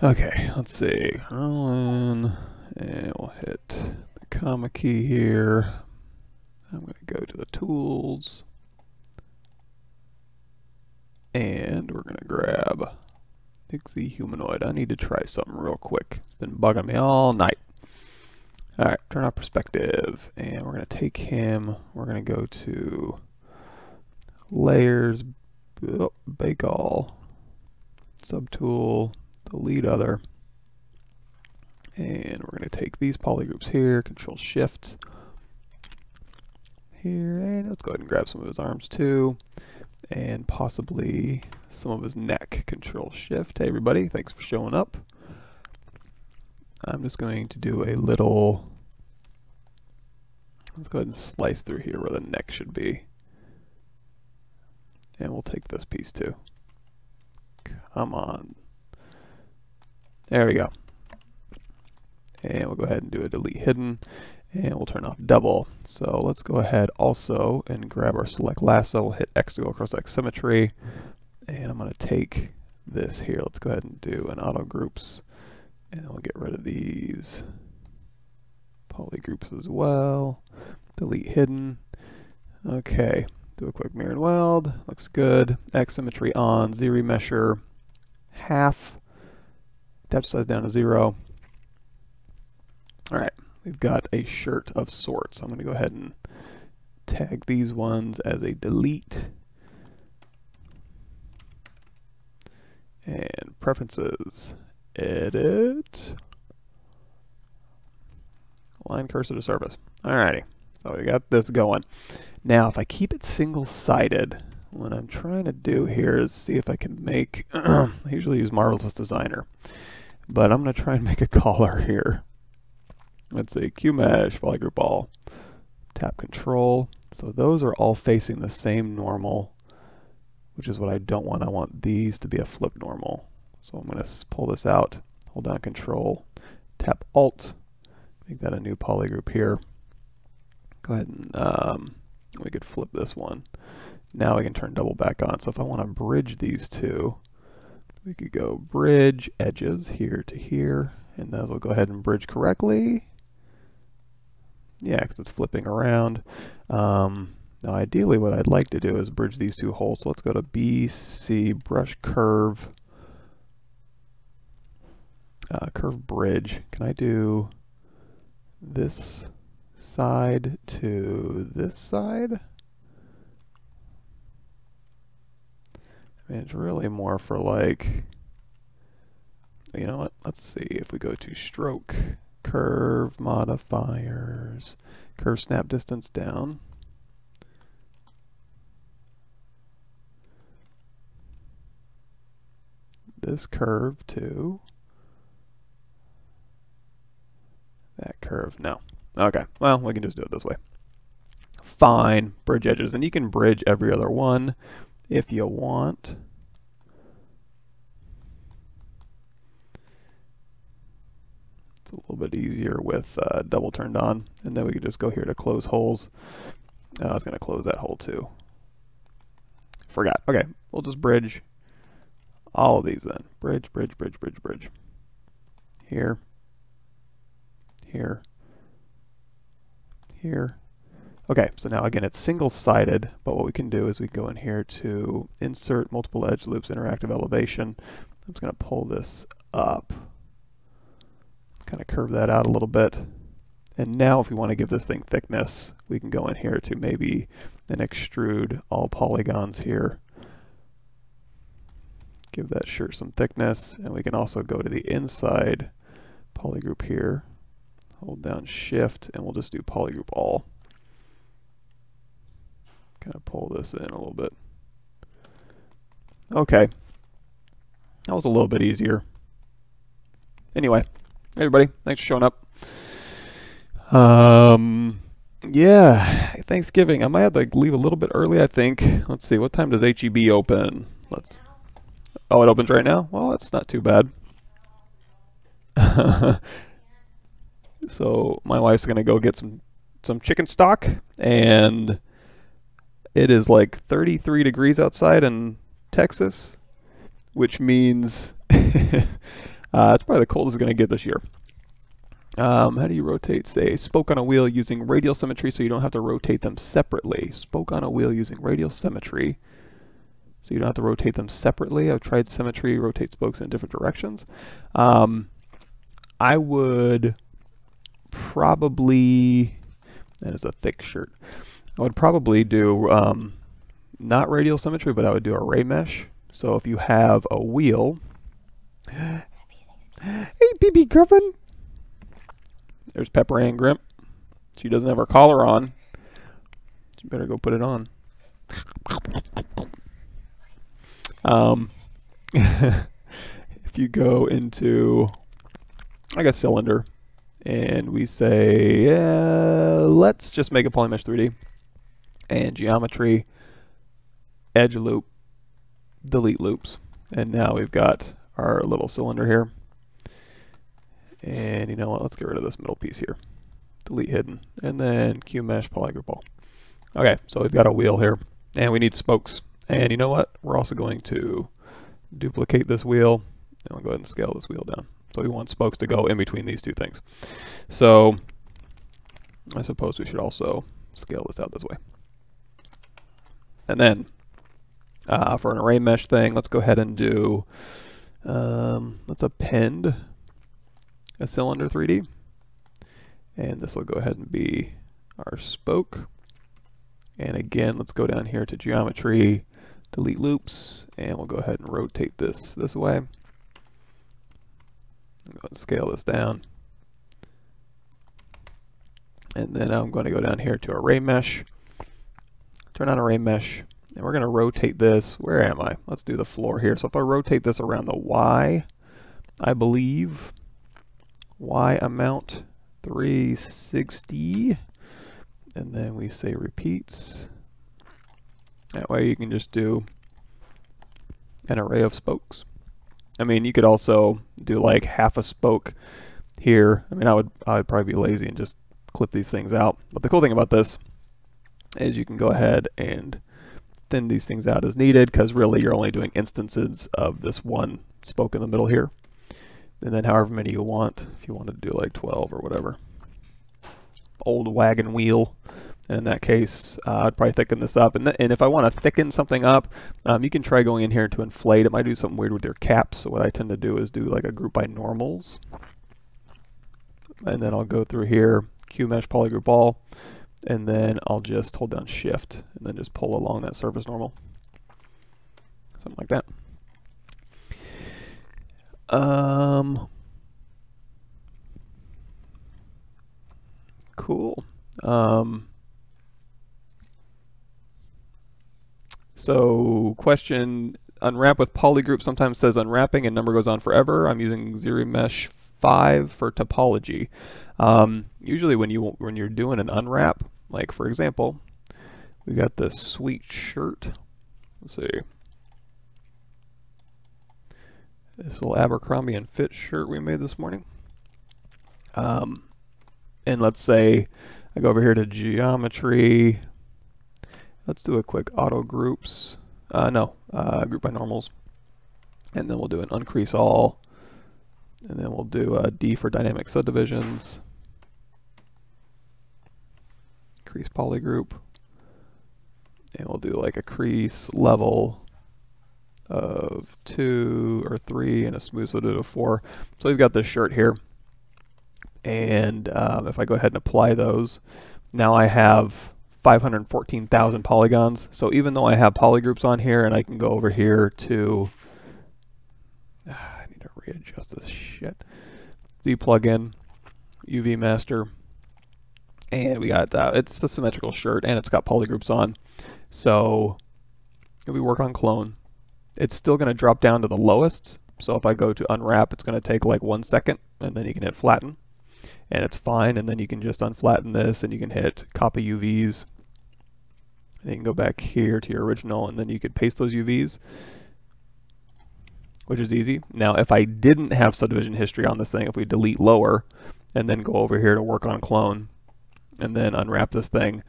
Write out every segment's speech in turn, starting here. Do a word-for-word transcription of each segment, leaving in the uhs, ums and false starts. Okay, let's see. Roland, and we'll hit the comma key here. I'm going to go to the tools, and we're going to grab Dixie Humanoid. I need to try something real quick. It's been bugging me all night. All right, turn off perspective, and we're going to take him. We're going to go to layers, oh, bake all, subtool, delete other, and we're going to take these polygroups here, control shift here, and let's go ahead and grab some of his arms too, and possibly some of his neck, control shift. Hey everybody, thanks for showing up. I'm just going to do a little, let's go ahead and slice through here where the neck should be. And we'll take this piece too. Come on. There we go. And we'll go ahead and do a delete hidden. And we'll turn off double. So let's go ahead also and grab our select lasso. We'll hit X to go across symmetry. And I'm going to take this here. Let's go ahead and do an auto groups. And we'll get rid of these poly groups as well. Delete hidden. Okay. Do a quick mirror and weld. Looks good. X symmetry on. ZRemesher half. Depth size down to zero. All right. We've got a shirt of sorts. I'm going to go ahead and tag these ones as a delete. And preferences. Edit. Align cursor to surface. All righty. So we got this going. Now, if I keep it single-sided, what I'm trying to do here is see if I can make, I usually use Marvelous Designer, but I'm going to try and make a collar here. Let's see, Q-Mesh, Polygroup All, tap Control. So those are all facing the same normal, which is what I don't want. I want these to be a flip normal. So I'm going to pull this out, hold down Control, tap Alt, make that a new polygroup here. Go ahead and um, we could flip this one. Now we can turn double back on. So if I want to bridge these two, we could go bridge edges here to here, and those will go ahead and bridge correctly. Yeah, because it's flipping around. Um, now ideally what I'd like to do is bridge these two holes. So let's go to B C, brush curve, uh, curve bridge. Can I do this side to this side? I mean, it's really more for like, you know what, let's see if we go to stroke, curve modifiers, curve snap distance down. This curve to that curve, no. Okay, well, we can just do it this way. Fine, bridge edges, and you can bridge every other one if you want. It's a little bit easier with uh, double turned on, and then we can just go here to close holes. Uh, I was gonna close that hole too. Forgot, okay, we'll just bridge all of these then. Bridge, bridge, bridge, bridge, bridge. Here, here. Here. Okay, so now again it's single-sided, but what we can do is we go in here to insert multiple edge loops, interactive elevation. I'm just going to pull this up, kind of curve that out a little bit. And now if we want to give this thing thickness, we can go in here to maybe an extrude all polygons here. Give that shirt some thickness, and we can also go to the inside polygroup here. Hold down shift, and we'll just do polygroup all. Kind of pull this in a little bit. Okay. That was a little bit easier. Anyway, everybody, thanks for showing up. Um, yeah, Thanksgiving. I might have to leave a little bit early, I think. Let's see, what time does H E B open? Let's. Oh, it opens right now? Well, that's not too bad. So my wife's gonna go get some some chicken stock, and it is like thirty-three degrees outside in Texas, which means Uh, it's probably the coldest it's going to get this year. Um, how do you rotate, say, spoke on a wheel using radial symmetry so you don't have to rotate them separately? Spoke on a wheel using radial symmetry so you don't have to rotate them separately. I've tried symmetry, rotate spokes in different directions. Um, I would probably, that is a thick shirt. I would probably do um, not radial symmetry, but I would do a ray mesh. So if you have a wheel, hey, B B Griffin. There's Pepper Ann Grimp. She doesn't have her collar on. She better go put it on. Um, if you go into like a cylinder and we say, yeah, let's just make a polymesh three D and geometry, edge loop, delete loops. And now we've got our little cylinder here. And you know what, let's get rid of this middle piece here. Delete hidden, and then Q mesh polygroup ball. Okay, so we've got a wheel here, and we need spokes. And you know what, we're also going to duplicate this wheel, and we'll go ahead and scale this wheel down. So we want spokes to go in between these two things. So I suppose we should also scale this out this way. And then uh, for an array mesh thing, let's go ahead and do, um, let's append a cylinder three D, and this will go ahead and be our spoke. And again, let's go down here to geometry, delete loops, and we'll go ahead and rotate this this way. I'm going to scale this down, and then I'm going to go down here to array mesh, turn on array mesh, and we're going to rotate this. Where am I? Let's do the floor here. So if I rotate this around the Y, I believe, Y amount three sixty, and then we say repeats. That way you can just do an array of spokes. I mean, you could also do like half a spoke here. I mean, I would I would probably be lazy and just clip these things out. But the cool thing about this is you can go ahead and thin these things out as needed, because really you're only doing instances of this one spoke in the middle here. And then however many you want, if you wanted to do like twelve or whatever. Old wagon wheel. And in that case, uh, I'd probably thicken this up. And, th and if I want to thicken something up, um, you can try going in here to inflate. It might do something weird with your caps. So what I tend to do is do like a group by normals. And then I'll go through here, Q mesh polygroup ball. And then I'll just hold down shift and then just pull along that surface normal. Something like that. Um, cool. Um, so question, unwrap with polygroup sometimes says unwrapping and number goes on forever. I'm using ZRemesh five for topology. Um, usually when you, when you're doing an unwrap, like for example, we got this sweet shirt. Let's see. This little Abercrombie and Fitch shirt we made this morning. Um, and let's say I go over here to geometry. Let's do a quick auto groups. Uh, no, uh, group by normals. And then we'll do an uncrease all. And then we'll do a D for dynamic subdivisions. Crease polygroup. And we'll do like a crease level of two or three and a smooth, so to four. So we've got this shirt here. And um, if I go ahead and apply those, now I have five hundred fourteen thousand polygons. So even though I have polygroups on here and I can go over here to, uh, I need to readjust this shit. Z plugin, U V Master. And we got, uh, it's a symmetrical shirt and it's got polygroups on. So if we work on clone, it's still going to drop down to the lowest. So if I go to unwrap, it's going to take like one second, and then you can hit flatten, and it's fine. And then you can just unflatten this, and you can hit copy U Vs, and you can go back here to your original, and then you could paste those U Vs, which is easy. Now, if I didn't have subdivision history on this thing, if we delete lower, and then go over here to work on clone, and then unwrap this thing,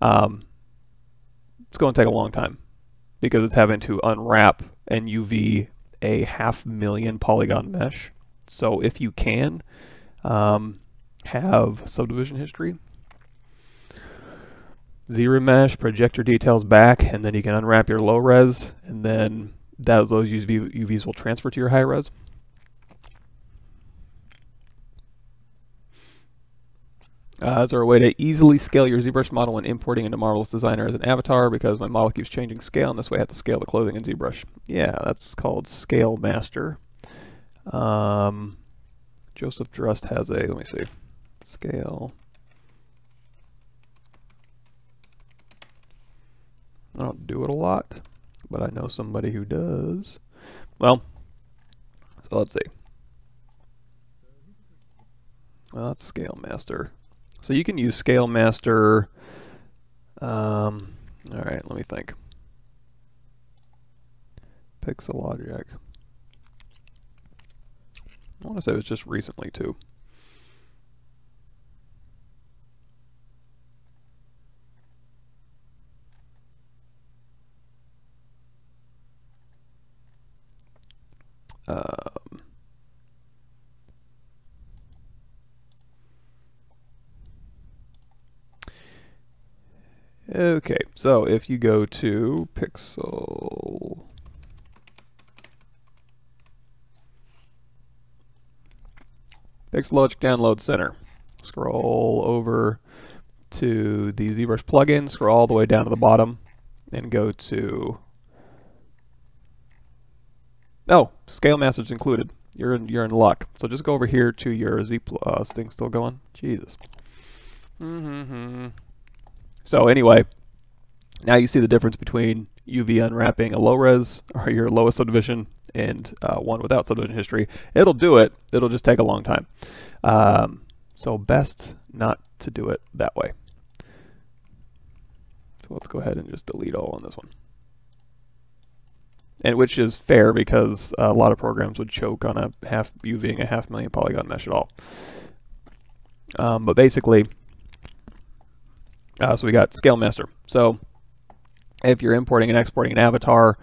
um, it's going to take a long time, because it's having to unwrap and U V a half million polygon mesh So if you can, um, have subdivision history, ZRemesh, project your details back, and then you can unwrap your low res, and then those U Vs will transfer to your high res. Uh, is there a way to easily scale your ZBrush model when importing into Marvelous Designer as an avatar? Because my model keeps changing scale, and this way I have to scale the clothing in ZBrush. Yeah, that's called Scale Master. Um, Joseph Drust has a, let me see, Scale. I don't do it a lot, but I know somebody who does. Well, so let's see. Well, that's Scale Master. So you can use Scale Master. Um, all right, let me think. Pixologic. I want to say it was just recently too. Um, okay, so if you go to Pixel, Pixologic Download Center, scroll over to the ZBrush plugin, scroll all the way down to the bottom, and go to. Oh, Scale Master's included. You're in, you're in luck. So just go over here to your Z. Uh, this thing's still going. Jesus. Mm-hmm. So anyway, now you see the difference between U V unwrapping a low res or your lowest subdivision and uh, one without subdivision history. It'll do it. It'll just take a long time. Um, so best not to do it that way. So let's go ahead and just delete all on this one. And which is fair because a lot of programs would choke on a half UVing a half million polygon mesh at all. Um, but basically, uh, so we got Scale Master. So if you're importing and exporting an avatar,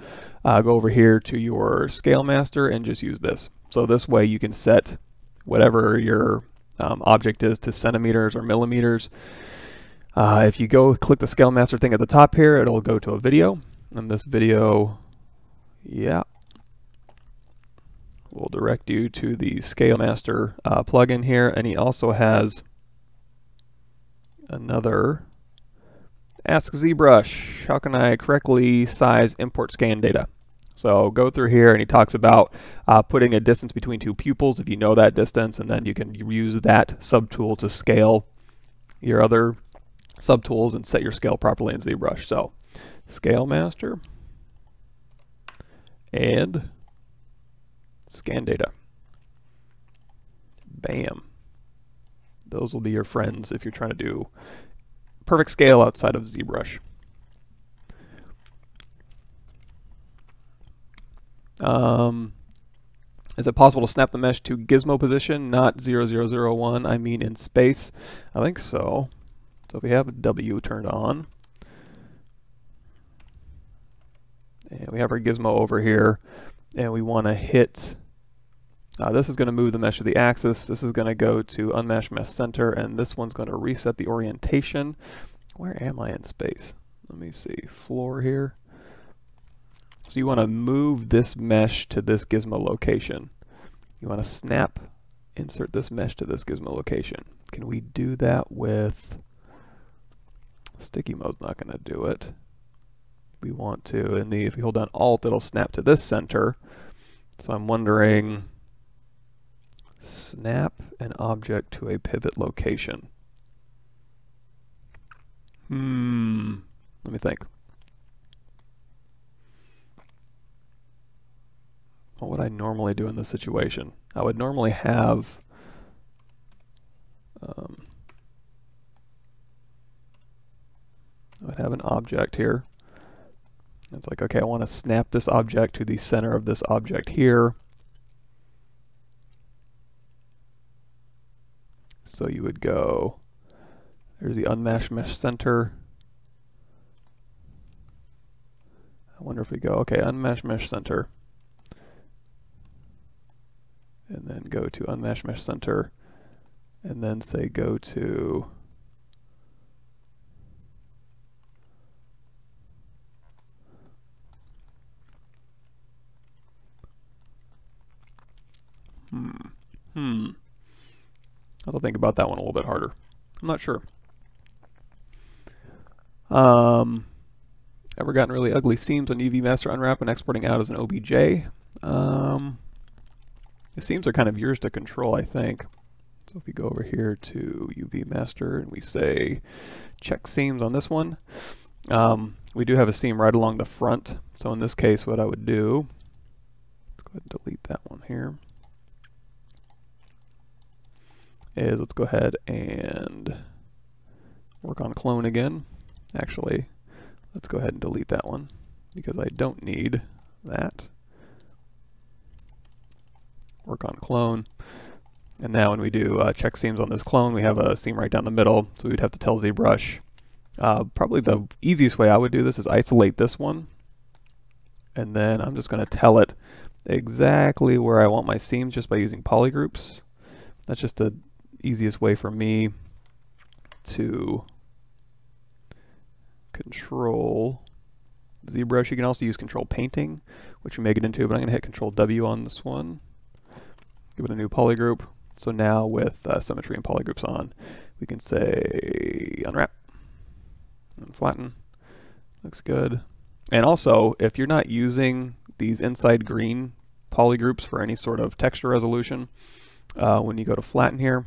uh, go over here to your Scale Master and just use this. So this way you can set whatever your um, object is to centimeters or millimeters. Uh, if you go click the Scale Master thing at the top here, it'll go to a video, and this video. Yeah, we'll direct you to the Scale Master uh, plugin here, and he also has another Ask ZBrush, how can I correctly size import scan data? So go through here, and he talks about uh, putting a distance between two pupils if you know that distance, and then you can use that subtool to scale your other subtools and set your scale properly in ZBrush. So Scale Master. And scan data. Bam. Those will be your friends if you're trying to do perfect scale outside of ZBrush. Um, is it possible to snap the mesh to gizmo position, not zero zero zero one, I mean in space? I think so. So if we have a W turned on, and we have our gizmo over here, and we want to hit, uh, this is going to move the mesh to the axis, this is going to go to unmesh mesh center, and this one's going to reset the orientation. Where am I in space? Let me see, floor here. So you want to move this mesh to this gizmo location. You want to snap, insert this mesh to this gizmo location. Can we do that with, sticky mode's not going to do it. We want to, and the, if you hold down Alt, it'll snap to this center. So I'm wondering, snap an object to a pivot location. Hmm, let me think. What would I normally do in this situation? I would normally have, um, I would have an object here. It's like, okay, I want to snap this object to the center of this object here. So you would go, there's the unmesh mesh center. I wonder if we go, okay, unmesh mesh center. and then go to Unmesh Mesh Center, and then say go to Hmm. Hmm. I'll think about that one a little bit harder. I'm not sure. Um, ever gotten really ugly seams on U V Master Unwrap and exporting out as an O B J? Um, the seams are kind of yours to control, I think. So if we go over here to U V Master and we say check seams on this one, um, we do have a seam right along the front. So in this case, what I would do, let's go ahead and delete that one here. Is let's go ahead and work on clone again. Actually, let's go ahead and delete that one because I don't need that. Work on clone. And now when we do uh, check seams on this clone, we have a seam right down the middle, so we'd have to tell ZBrush. Uh, probably the easiest way I would do this is isolate this one, and then I'm just gonna tell it exactly where I want my seams just by using polygroups. That's just the easiest way for me to control ZBrush. You can also use control painting, which we may get into, but I'm going to hit control W on this one. Give it a new polygroup. So now with uh, symmetry and polygroups on, we can say unwrap and flatten. Looks good. And also, if you're not using these inside green polygroups for any sort of texture resolution, Uh, when you go to flatten here,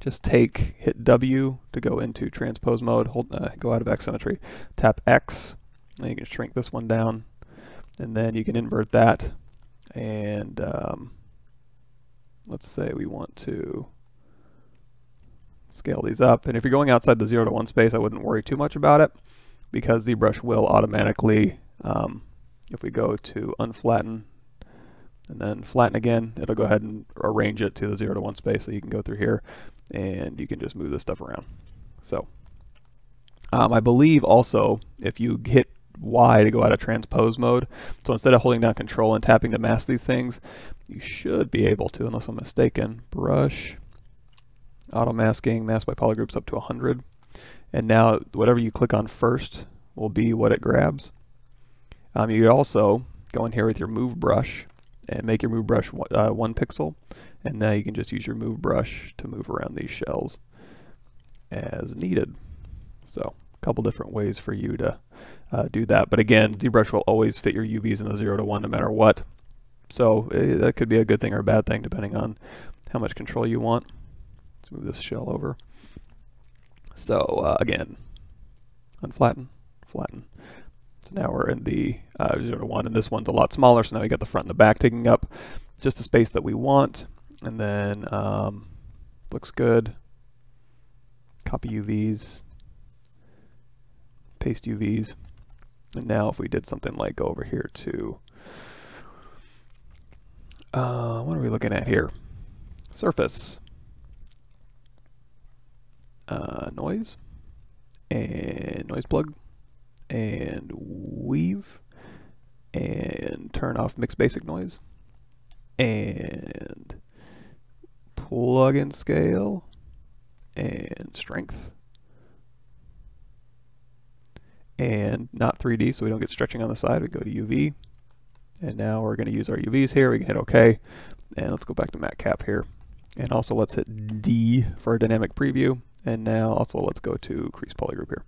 just take, hit W to go into transpose mode, hold, uh, go out of X symmetry, tap X, and you can shrink this one down, and then you can invert that, and um, let's say we want to scale these up, and if you're going outside the zero to one space, I wouldn't worry too much about it, because ZBrush will automatically, um, if we go to unflatten, and then flatten again, it'll go ahead and arrange it to the zero to one space. So you can go through here and you can just move this stuff around. So um, I believe also if you hit Y to go out of transpose mode, so instead of holding down control and tapping to mask these things, you should be able to, unless I'm mistaken, brush, auto masking, mask by polygroups up to one hundred. And now whatever you click on first will be what it grabs. Um, you could also go in here with your move brush and make your move brush uh, one pixel, and now you can just use your move brush to move around these shells as needed. So a couple different ways for you to uh, do that, but again, ZBrush will always fit your U Vs in the zero to one no matter what, so it, that could be a good thing or a bad thing depending on how much control you want. Let's move this shell over. So uh, again, unflatten, flatten. So now we're in the uh, zero to one, and this one's a lot smaller, so now we got the front and the back taking up just the space that we want, and then um, looks good. Copy U Vs, paste U Vs, and now if we did something like go over here to, uh, what are we looking at here? Surface, uh, noise, and noise plug, and weave, and turn off mixed basic noise, and plug in scale, and strength, and not three D so we don't get stretching on the side. We go to U V, and now we're gonna use our U Vs here. We can hit OK, and let's go back to matcap here. And also let's hit D for a dynamic preview, and now also let's go to crease polygroup here.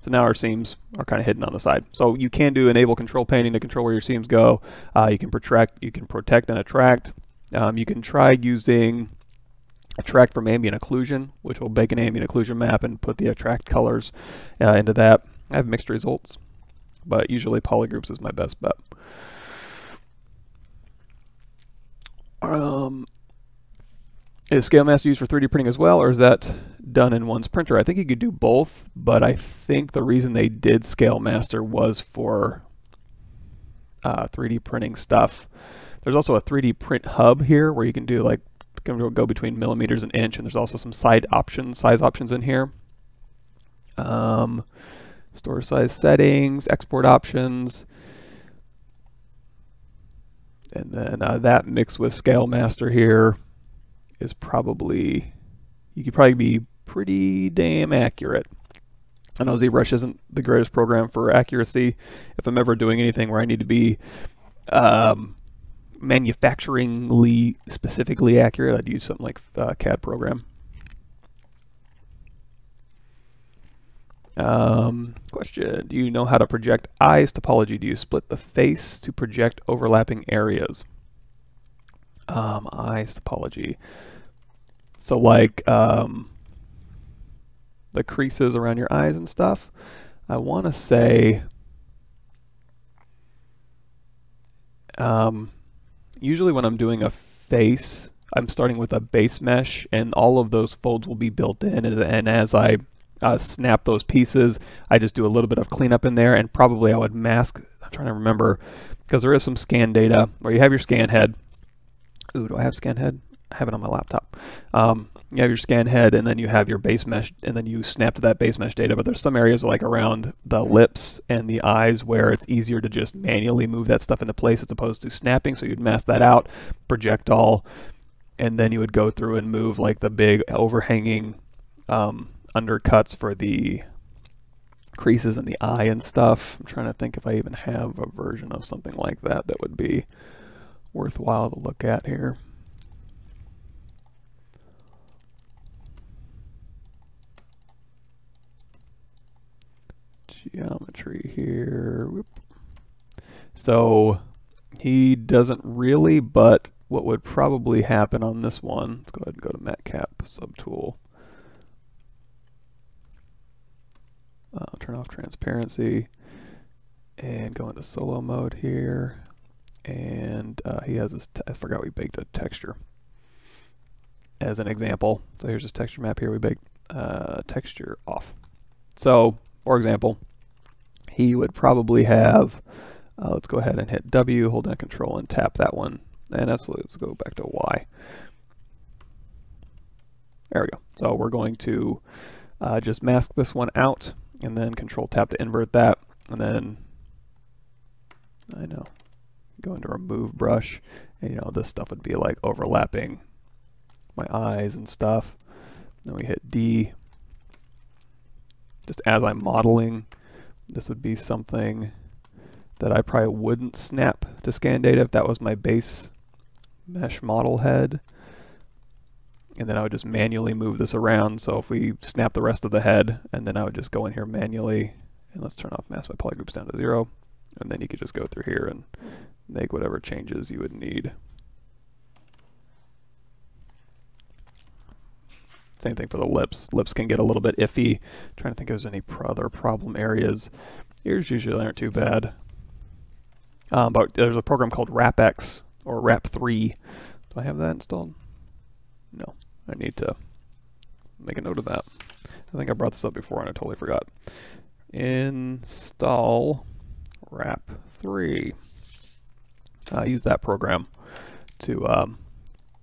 So now our seams are kind of hidden on the side. So you can do enable control painting to control where your seams go. Uh, you can protract, you can protect and attract. Um, you can try using attract from ambient occlusion, which will bake an ambient occlusion map and put the attract colors uh, into that. I have mixed results, but usually polygroups is my best bet. Um, Is Scale Master used for three D printing as well, or is that done in one's printer? I think you could do both, but I think the reason they did Scale Master was for uh, three D printing stuff. There's also a three D print hub here where you can do like go between millimeters and inch, and there's also some side options, size options in here. Um, store size settings, export options. And then uh, that mixed with Scale Master here is probably, you could probably be pretty damn accurate. I know ZBrush isn't the greatest program for accuracy. If I'm ever doing anything where I need to be um, manufacturingly specifically accurate, I'd use something like uh, C A D program. Um, question, do you know how to project eyes topology? Do you split the face to project overlapping areas? Um, eyes topology. So like um, the creases around your eyes and stuff, I want to say um, usually when I'm doing a face, I'm starting with a base mesh and all of those folds will be built in, and, and as I Uh, snap those pieces, I just do a little bit of cleanup in there, and probably I would mask, I'm trying to remember, because there is some scan data where you have your scan head. Ooh, do I have scan head? I have it on my laptop. Um, you have your scan head, and then you have your base mesh, and then you snap to that base mesh data, but there's some areas like around the lips and the eyes where it's easier to just manually move that stuff into place as opposed to snapping, so you'd mask that out, projectile, and then you would go through and move like the big overhanging um, undercuts for the creases in the eye and stuff. I'm trying to think if I even have a version of something like that that would be worthwhile to look at here. Geometry here. Whoop. So he doesn't really, but what would probably happen on this one, let's go ahead and go to Matcap subtool. I'll turn off transparency and go into solo mode here. And uh, he has this, I forgot we baked a texture as an example. So here's this texture map here. We baked uh, texture off. So for example, he would probably have, uh, let's go ahead and hit W, hold down control and tap that one. And that's, let's go back to Y. There we go. So we're going to uh, just mask this one out, and then control tap to invert that, and then I know go into remove brush, and you know this stuff would be like overlapping my eyes and stuff. Then we hit D. Just as I'm modeling, this would be something that I probably wouldn't snap to scan data if that was my base mesh model head. And then I would just manually move this around. So if we snap the rest of the head, and then I would just go in here manually, and let's turn off mask by polygroups down to zero. And then you could just go through here and make whatever changes you would need. Same thing for the lips. Lips can get a little bit iffy. I'm trying to think if there's any other problem areas. Ears usually aren't too bad. Um, but there's a program called WrapX or Wrap three. Do I have that installed? No. I need to make a note of that. I think I brought this up before and I totally forgot. Install Wrap three. Uh, use that program to um,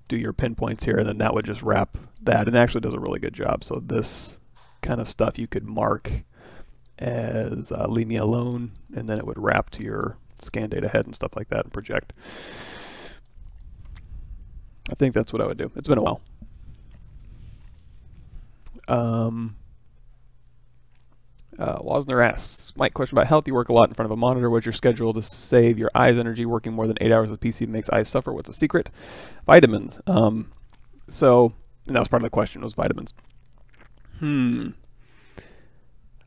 do your pinpoints here, and then that would just wrap that. And it actually does a really good job. So this kind of stuff you could mark as uh, leave me alone, and then it would wrap to your scan data head and stuff like that and project. I think that's what I would do. It's been a while. Um, uh, Wozner asks, Mike, question about health. You work a lot in front of a monitor. What's your schedule to save your eyes energy? Working more than eight hours with P C makes eyes suffer. What's the secret? Vitamins. Um, so, and that was part of the question, was vitamins. Hmm.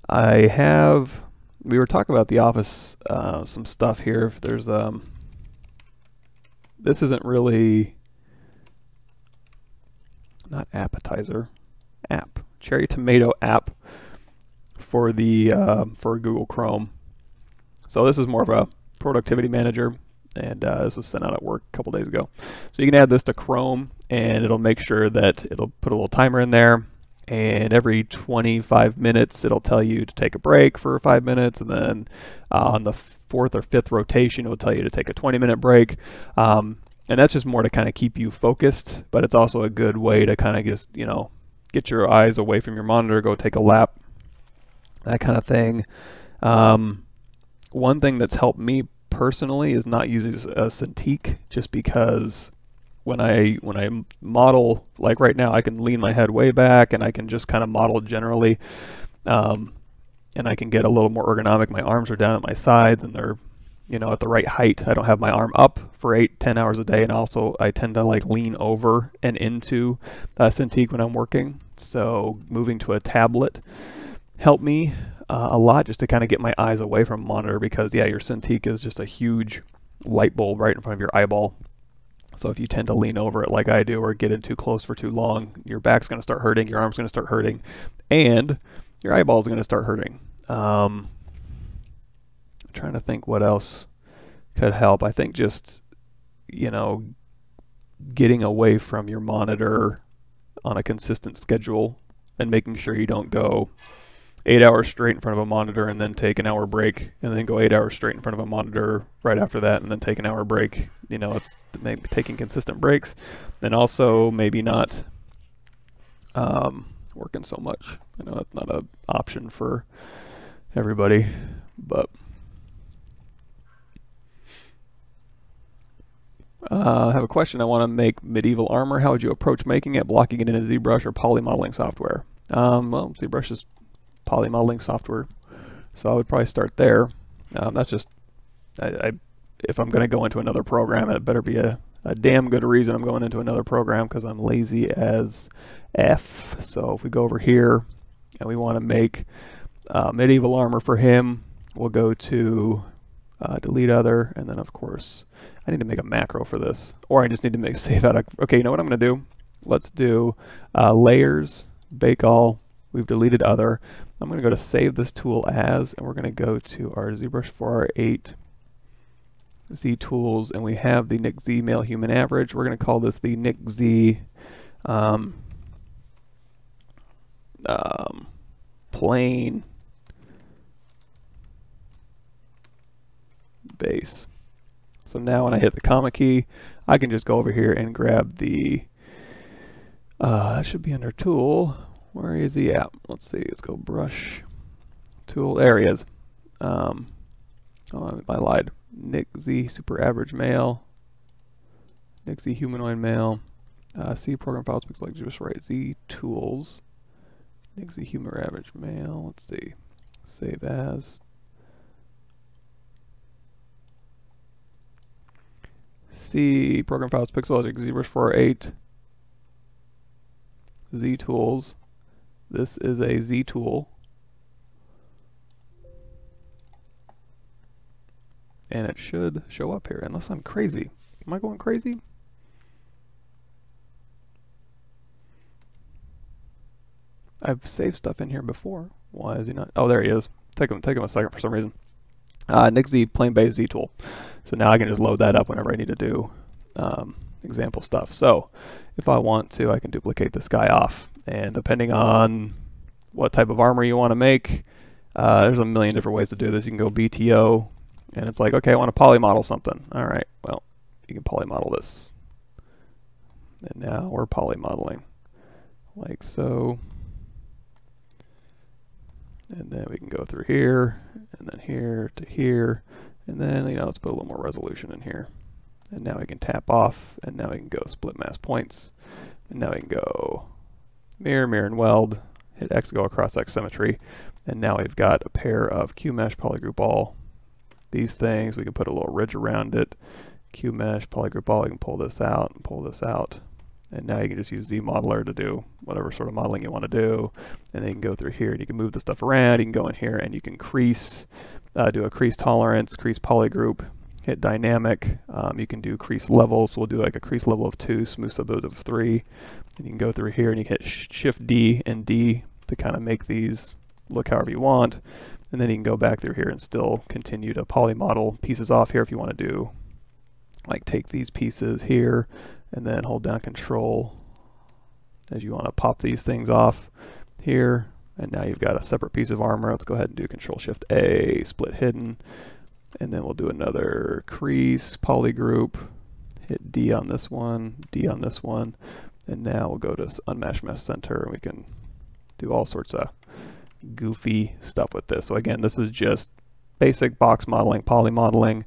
I have, we were talking about the office, uh, some stuff here. If there's, um, this isn't really, not appetizer, app, cherry tomato app for the uh, for Google Chrome. So this is more of a productivity manager, and uh, this was sent out at work a couple days ago. So you can add this to Chrome, and it'll make sure that it'll put a little timer in there, and every twenty-five minutes it'll tell you to take a break for five minutes, and then uh, on the fourth or fifth rotation it'll tell you to take a twenty minute break. Um, And that's just more to kind of keep you focused, but it's also a good way to kind of just, you know, get your eyes away from your monitor, go take a lap, that kind of thing. Um, one thing that's helped me personally is not using a Cintiq, just because when I when I model, like right now, I can lean my head way back and I can just kind of model generally, um, and I can get a little more ergonomic. My arms are down at my sides and they're, you know, at the right height. I don't have my arm up for eight, ten hours a day, and also I tend to like lean over and into uh, Cintiq when I'm working. So moving to a tablet helped me uh, a lot, just to kind of get my eyes away from a monitor, because yeah, your Cintiq is just a huge light bulb right in front of your eyeball. So if you tend to lean over it like I do, or get in too close for too long, your back's gonna start hurting, your arm's gonna start hurting, and your eyeball's gonna start hurting. Um, trying to think what else could help. I think just, you know, getting away from your monitor on a consistent schedule and making sure you don't go eight hours straight in front of a monitor and then take an hour break, and then go eight hours straight in front of a monitor right after that and then take an hour break. You know, it's maybe taking consistent breaks, and also maybe not um, working so much. I know that's not an option for everybody, but Uh, I have a question. I want to make medieval armor. How would you approach making it? Blocking it in a ZBrush or poly modeling software? Um, well, ZBrush is poly modeling software, so I would probably start there. Um, that's just, I, I, if I'm going to go into another program, it better be a, a damn good reason I'm going into another program, because I'm lazy as F. So if we go over here and we want to make uh, medieval armor for him, we'll go to Uh, delete other, and then of course I need to make a macro for this, or I just need to make save out a, okay, you know what I'm going to do? Let's do uh, layers, bake all, we've deleted other. I'm going to go to save this tool as, and we're going to go to our ZBrush four R eight Z tools, and we have the Nick Z male human average. We're going to call this the Nick Z um, um, plane base. So now when I hit the comma key, I can just go over here and grab the uh, that should be under tool. Where is he at? Let's see, let's go brush tool areas. Um, oh, I lied. Nick Z super average male, Nick Z humanoid male, uh, C program files, Pixologic, just right, Z tools, Nick Z humor average male. Let's see, save as. C program files, Pixologic, ZBrush four R eight, Z tools. This is a Z tool, and it should show up here, unless I'm crazy. Am I going crazy? I've saved stuff in here before. Why is he not? Oh, there he is. Take him. Take him a second for some reason. Uh, Nick Z plane base Z tool. So now I can just load that up whenever I need to do um, example stuff. So if I want to, I can duplicate this guy off, and depending on what type of armor you want to make, uh, there's a million different ways to do this. You can go B T O, and it's like, okay, I want to poly model something. All right, well, you can poly model this, and now we're poly modeling like so. And then we can go through here, and then here to here, and then, you know, let's put a little more resolution in here. And now we can tap off, and now we can go split mass points, and now we can go mirror, mirror and weld, hit X, go across X symmetry, and now we've got a pair of Q-mesh, polygroup all. These things, we can put a little ridge around it, Q-mesh, polygroup all, you can pull this out, and pull this out. And now you can just use ZModeler to do whatever sort of modeling you want to do. And then you can go through here and you can move the stuff around. You can go in here and you can crease, uh, do a crease tolerance, crease polygroup, hit dynamic. Um, you can do crease levels. So we'll do like a crease level of two, smooth submodes of three. And you can go through here and you can hit shift D and D to kind of make these look however you want. And then you can go back through here and still continue to poly model pieces off here if you want to do, like take these pieces here, and then hold down control as you want to pop these things off here. And now you've got a separate piece of armor. Let's go ahead and do control shift A, split hidden. And then we'll do another crease, polygroup, hit D on this one, D on this one. And now we'll go to unmash mesh center, and we can do all sorts of goofy stuff with this. So again, this is just basic box modeling, poly modeling.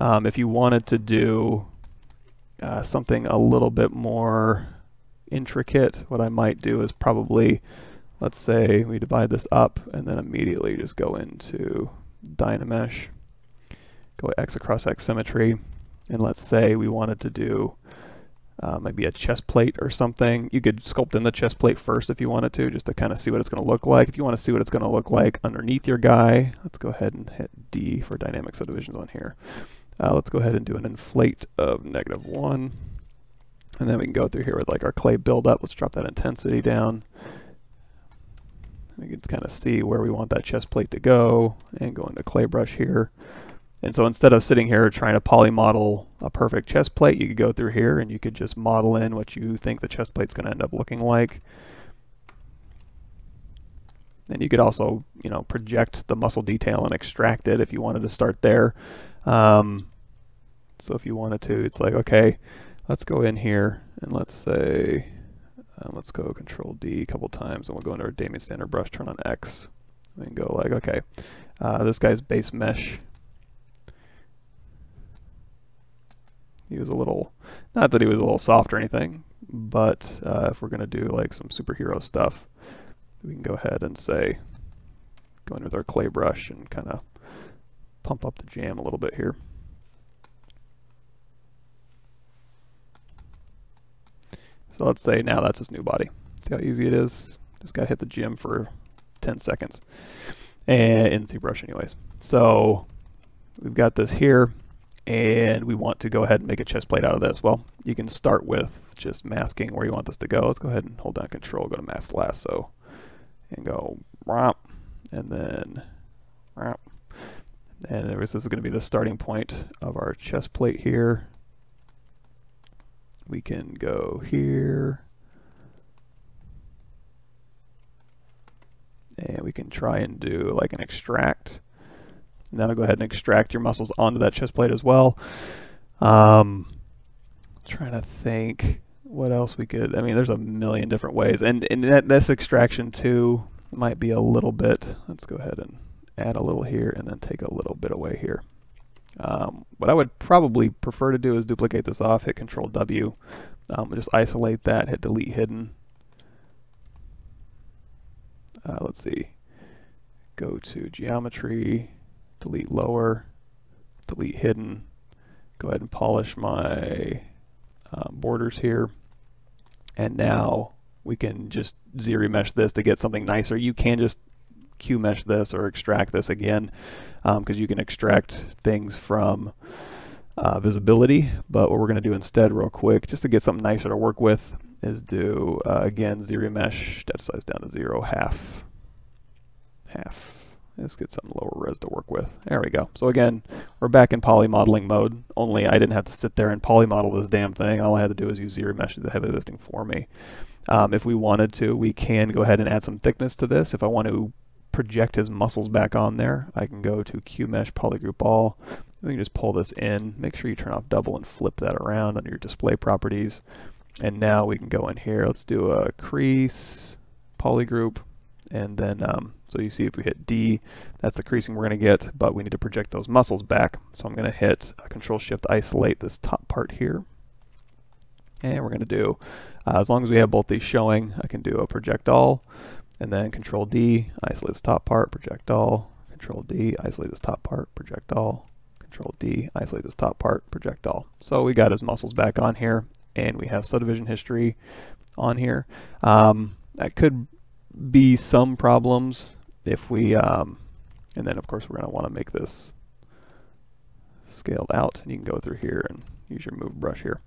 Um, if you wanted to do uh, something a little bit more intricate, what I might do is probably, let's say we divide this up and then immediately just go into Dynamesh, go X across X symmetry, and let's say we wanted to do uh, maybe a chest plate or something. You could sculpt in the chest plate first if you wanted to, just to kind of see what it's going to look like. If you want to see what it's going to look like underneath your guy, let's go ahead and hit D for dynamic subdivisions on here. Uh, let's go ahead and do an inflate of negative one. And then we can go through here with like our clay buildup. Let's drop that intensity down. We can kind of see where we want that chest plate to go and go into clay brush here. And so instead of sitting here trying to poly model a perfect chest plate, you could go through here and you could just model in what you think the chest plate's going to end up looking like. And you could also, you know, project the muscle detail and extract it if you wanted to start there. Um, so if you wanted to, it's like, okay, let's go in here and let's say, um, let's go Control D a couple times and we'll go into our Damien Standard brush, turn on X, and go like, okay, uh, this guy's base mesh. He was a little, not that he was a little soft or anything, but uh, if we're going to do like some superhero stuff, we can go ahead and say, go in with our clay brush and kind of pump up the jam a little bit here. So let's say now that's his new body. See how easy it is? Just got to hit the gym for ten seconds. And in ZBrush anyways. So we've got this here and we want to go ahead and make a chest plate out of this. Well, you can start with just masking where you want this to go. Let's go ahead and hold down Control, go to Mask Lasso and go romp and then romp. And this is going to be the starting point of our chest plate here. We can go here and we can try and do like an extract. And that'll go ahead and extract your muscles onto that chest plate as well. Um, trying to think what else we could, I mean, there's a million different ways. And, and that, this extraction too might be a little bit, let's go ahead and add a little here and then take a little bit away here. Um, what I would probably prefer to do is duplicate this off, hit Control W, um, just isolate that, hit delete hidden. Uh, let's see, go to geometry, delete lower, delete hidden, go ahead and polish my uh, borders here. And now we can just ZRemesh this to get something nicer. You can just Q mesh this or extract this again, because um, you can extract things from uh, visibility. But what we're going to do instead real quick, just to get something nicer to work with, is do uh, again ZRemesh, that size down to zero, half, half. Let's get something lower res to work with. There we go. So again, we're back in poly modeling mode, only I didn't have to sit there and poly model this damn thing. All I had to do was use ZRemesh to do the heavy lifting for me. Um, if we wanted to, we can go ahead and add some thickness to this. If I want to project his muscles back on there, I can go to Q mesh, polygroup all. We can just pull this in. Make sure you turn off double and flip that around under your display properties. And now we can go in here. Let's do a crease, polygroup, and then um, so you see if we hit D, that's the creasing we're going to get. But we need to project those muscles back. So I'm going to hit Control Shift isolate this top part here, and we're going to do uh, as long as we have both these showing, I can do a project all. And then Control D, isolate this top part, project all. Control D, isolate this top part, project all. Control D, isolate this top part, project all. So we got his muscles back on here, and we have subdivision history on here. Um, that could be some problems if we, um, and then of course we're gonna wanna make this scaled out. And you can go through here and use your move brush here.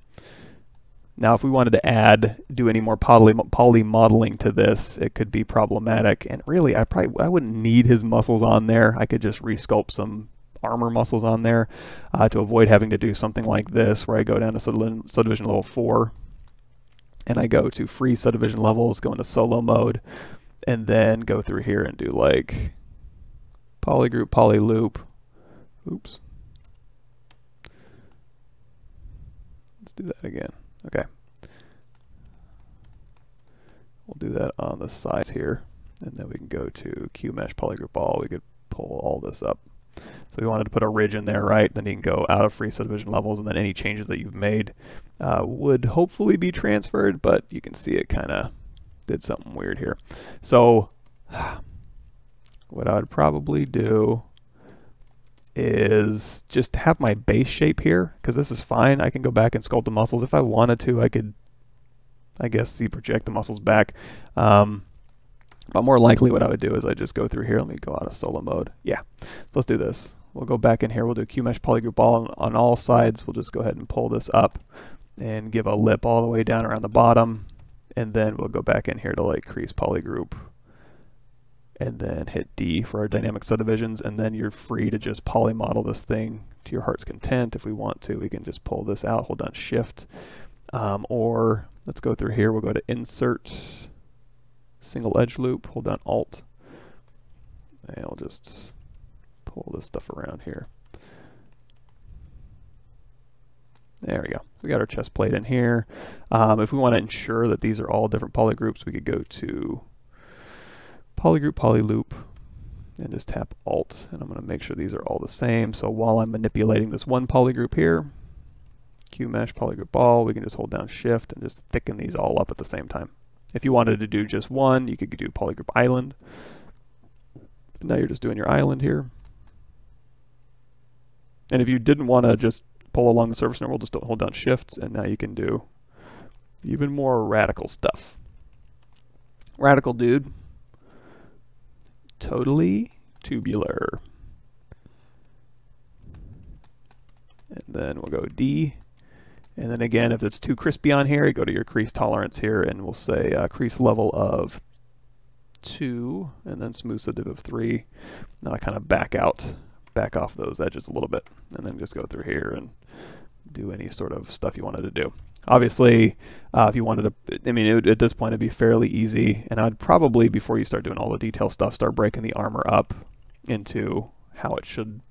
Now, if we wanted to add, do any more poly, poly modeling to this, it could be problematic. And really, I probably I wouldn't need his muscles on there. I could just resculpt some armor muscles on there uh, to avoid having to do something like this, where I go down to subdivision level four, and I go to free subdivision levels, go into solo mode, and then go through here and do like polygroup, polyloop. Oops. Let's do that again. Okay, we'll do that on the sides here, and then we can go to Q mesh polygroup all. We could pull all this up, So we wanted to put a ridge in there, right? Then you can go out of free subdivision levels, and then any changes that you've made uh, would hopefully be transferred, but you can see it kind of did something weird here. So what I would probably do is just have my base shape here, because this is fine. I can go back and sculpt the muscles. If I wanted to, I could, I guess, you project the muscles back. Um, but more likely what I would do is I just go through here. Let me go out of solo mode. Yeah, so let's do this. We'll go back in here. We'll do Q-Mesh Polygroup all on, on all sides. We'll just go ahead and pull this up and give a lip all the way down around the bottom. And then we'll go back in here to like crease polygroup, and then hit D for our dynamic subdivisions, and then you're free to just poly model this thing to your heart's content. If we want to, we can just pull this out, hold down shift, um, or let's go through here, we'll go to insert, single edge loop, hold down alt, and I'll just pull this stuff around here. There we go. We got our chest plate in here. Um, if we want to ensure that these are all different poly groups, we could go to polygroup, polyloop, and just tap alt, and I'm going to make sure these are all the same. So while I'm manipulating this one polygroup here, Q mesh, polygroup all, we can just hold down shift and just thicken these all up at the same time. If you wanted to do just one, you could do polygroup island. Now you're just doing your island here. And if you didn't want to just pull along the surface normal, just hold down shift, and now you can do even more radical stuff. Radical dude. Totally tubular. And then we'll go D. And then again, if it's too crispy on here, you go to your crease tolerance here, and we'll say uh, crease level of two, and then smooth subdiv of three. Now I kind of back out, back off those edges a little bit, and then just go through here and do any sort of stuff you wanted to do. Obviously, uh, if you wanted to, I mean, it would, at this point, it'd be fairly easy, and I'd probably, before you start doing all the detail stuff, start breaking the armor up into how it should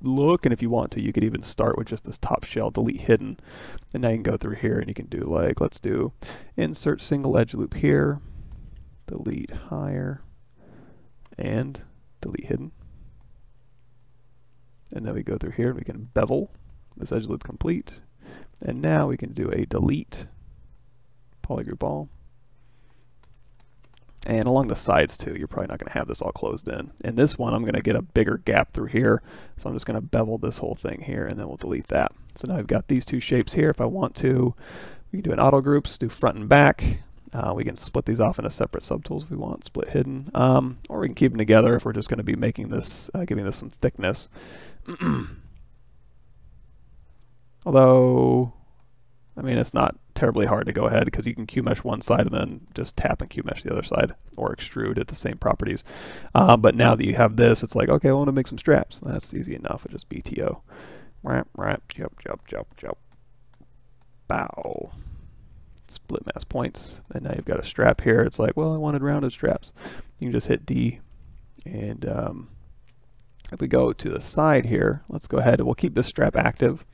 look, and if you want to, you could even start with just this top shell, delete hidden, and now you can go through here, and you can do, like, let's do insert single edge loop here, delete higher, and delete hidden, and then we go through here, and we can bevel this edge loop complete. And now we can do a delete polygroup all. And along the sides too, you're probably not going to have this all closed in. In this one, I'm going to get a bigger gap through here. So I'm just going to bevel this whole thing here, and then we'll delete that. So now I've got these two shapes here. If I want to, we can do an auto groups, do front and back. Uh, we can split these off into separate subtools if we want, split hidden. Um, or we can keep them together if we're just going to be making this, uh, giving this some thickness. Although, I mean, it's not terribly hard to go ahead because you can Q-mesh one side and then just tap and Q-mesh the other side, or extrude at the same properties. Uh, but now that you have this, it's like, okay, I want to make some straps. That's easy enough. It's just B T O. Wrap, wrap, jump, jump, jump, jump. Bow. Split mass points. And now you've got a strap here. It's like, well, I wanted rounded straps. You can just hit D. And um, if we go to the side here, let's go ahead and we'll keep this strap active.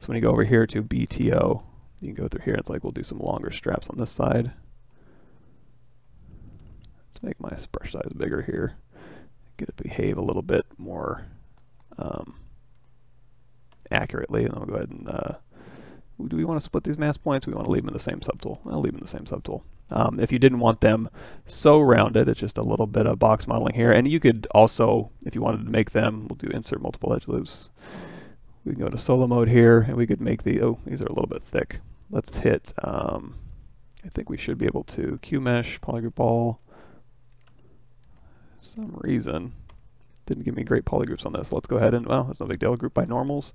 So when you go over here to B T O, you can go through here, it's like we'll do some longer straps on this side. Let's make my brush size bigger here. Get it to behave a little bit more um, accurately. And then we'll go ahead and, uh, do we want to split these mass points? We want to leave them in the same subtool. I'll leave them in the same subtool. Um, if you didn't want them so rounded, it's just a little bit of box modeling here. And you could also, if you wanted to make them, we'll do insert multiple edge loops. We can go to solo mode here, and we could make the, oh, these are a little bit thick. Let's hit, um, I think we should be able to Q-mesh, polygroup all. For some reason, didn't give me great polygroups on this. Let's go ahead and, well, that's no big deal, group by normals.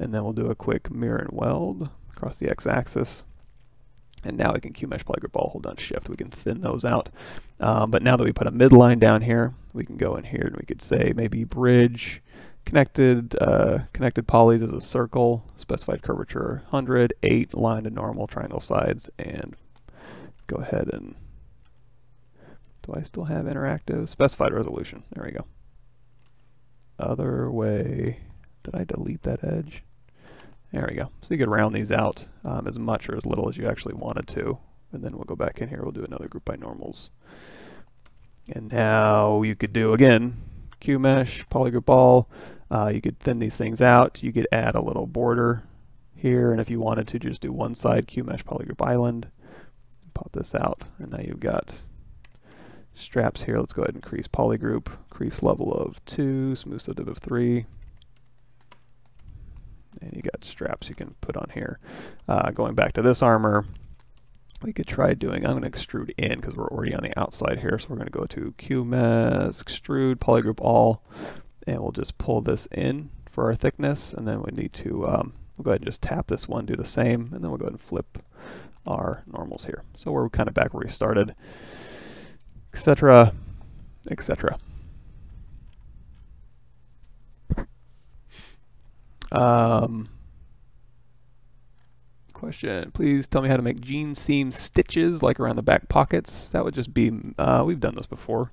And then we'll do a quick mirror and weld across the x-axis. And now we can Q-mesh, polygroup all, hold down shift. We can thin those out. Um, but now that we put a midline down here, we can go in here and we could say maybe bridge, Connected uh, connected polys as a circle, specified curvature one hundred, eight line to normal, triangle sides, and go ahead and, do I still have interactive? Specified resolution, there we go. Other way, did I delete that edge? There we go. So you could round these out um, as much or as little as you actually wanted to. And then we'll go back in here, we'll do another group by normals. And now you could do, again, Q-mesh, polygroup all, Uh, you could thin these things out. You could add a little border here, and if you wanted to, just do one side, Q-mesh polygroup island. Pop this out, and now you've got straps here. Let's go ahead and crease polygroup, crease level of two, smooth subdiv of three. And you got straps you can put on here. Uh, going back to this armor, we could try doing, I'm going to extrude in because we're already on the outside here. So we're going to go to Q-mesh, extrude, polygroup all, and we'll just pull this in for our thickness. And then we need to, um, we'll go ahead and just tap this one, do the same, and then we'll go ahead and flip our normals here. So we're kind of back where we started, et cetera, et cetera. Um, question, please tell me how to make jean seam stitches like around the back pockets. That would just be, uh, we've done this before.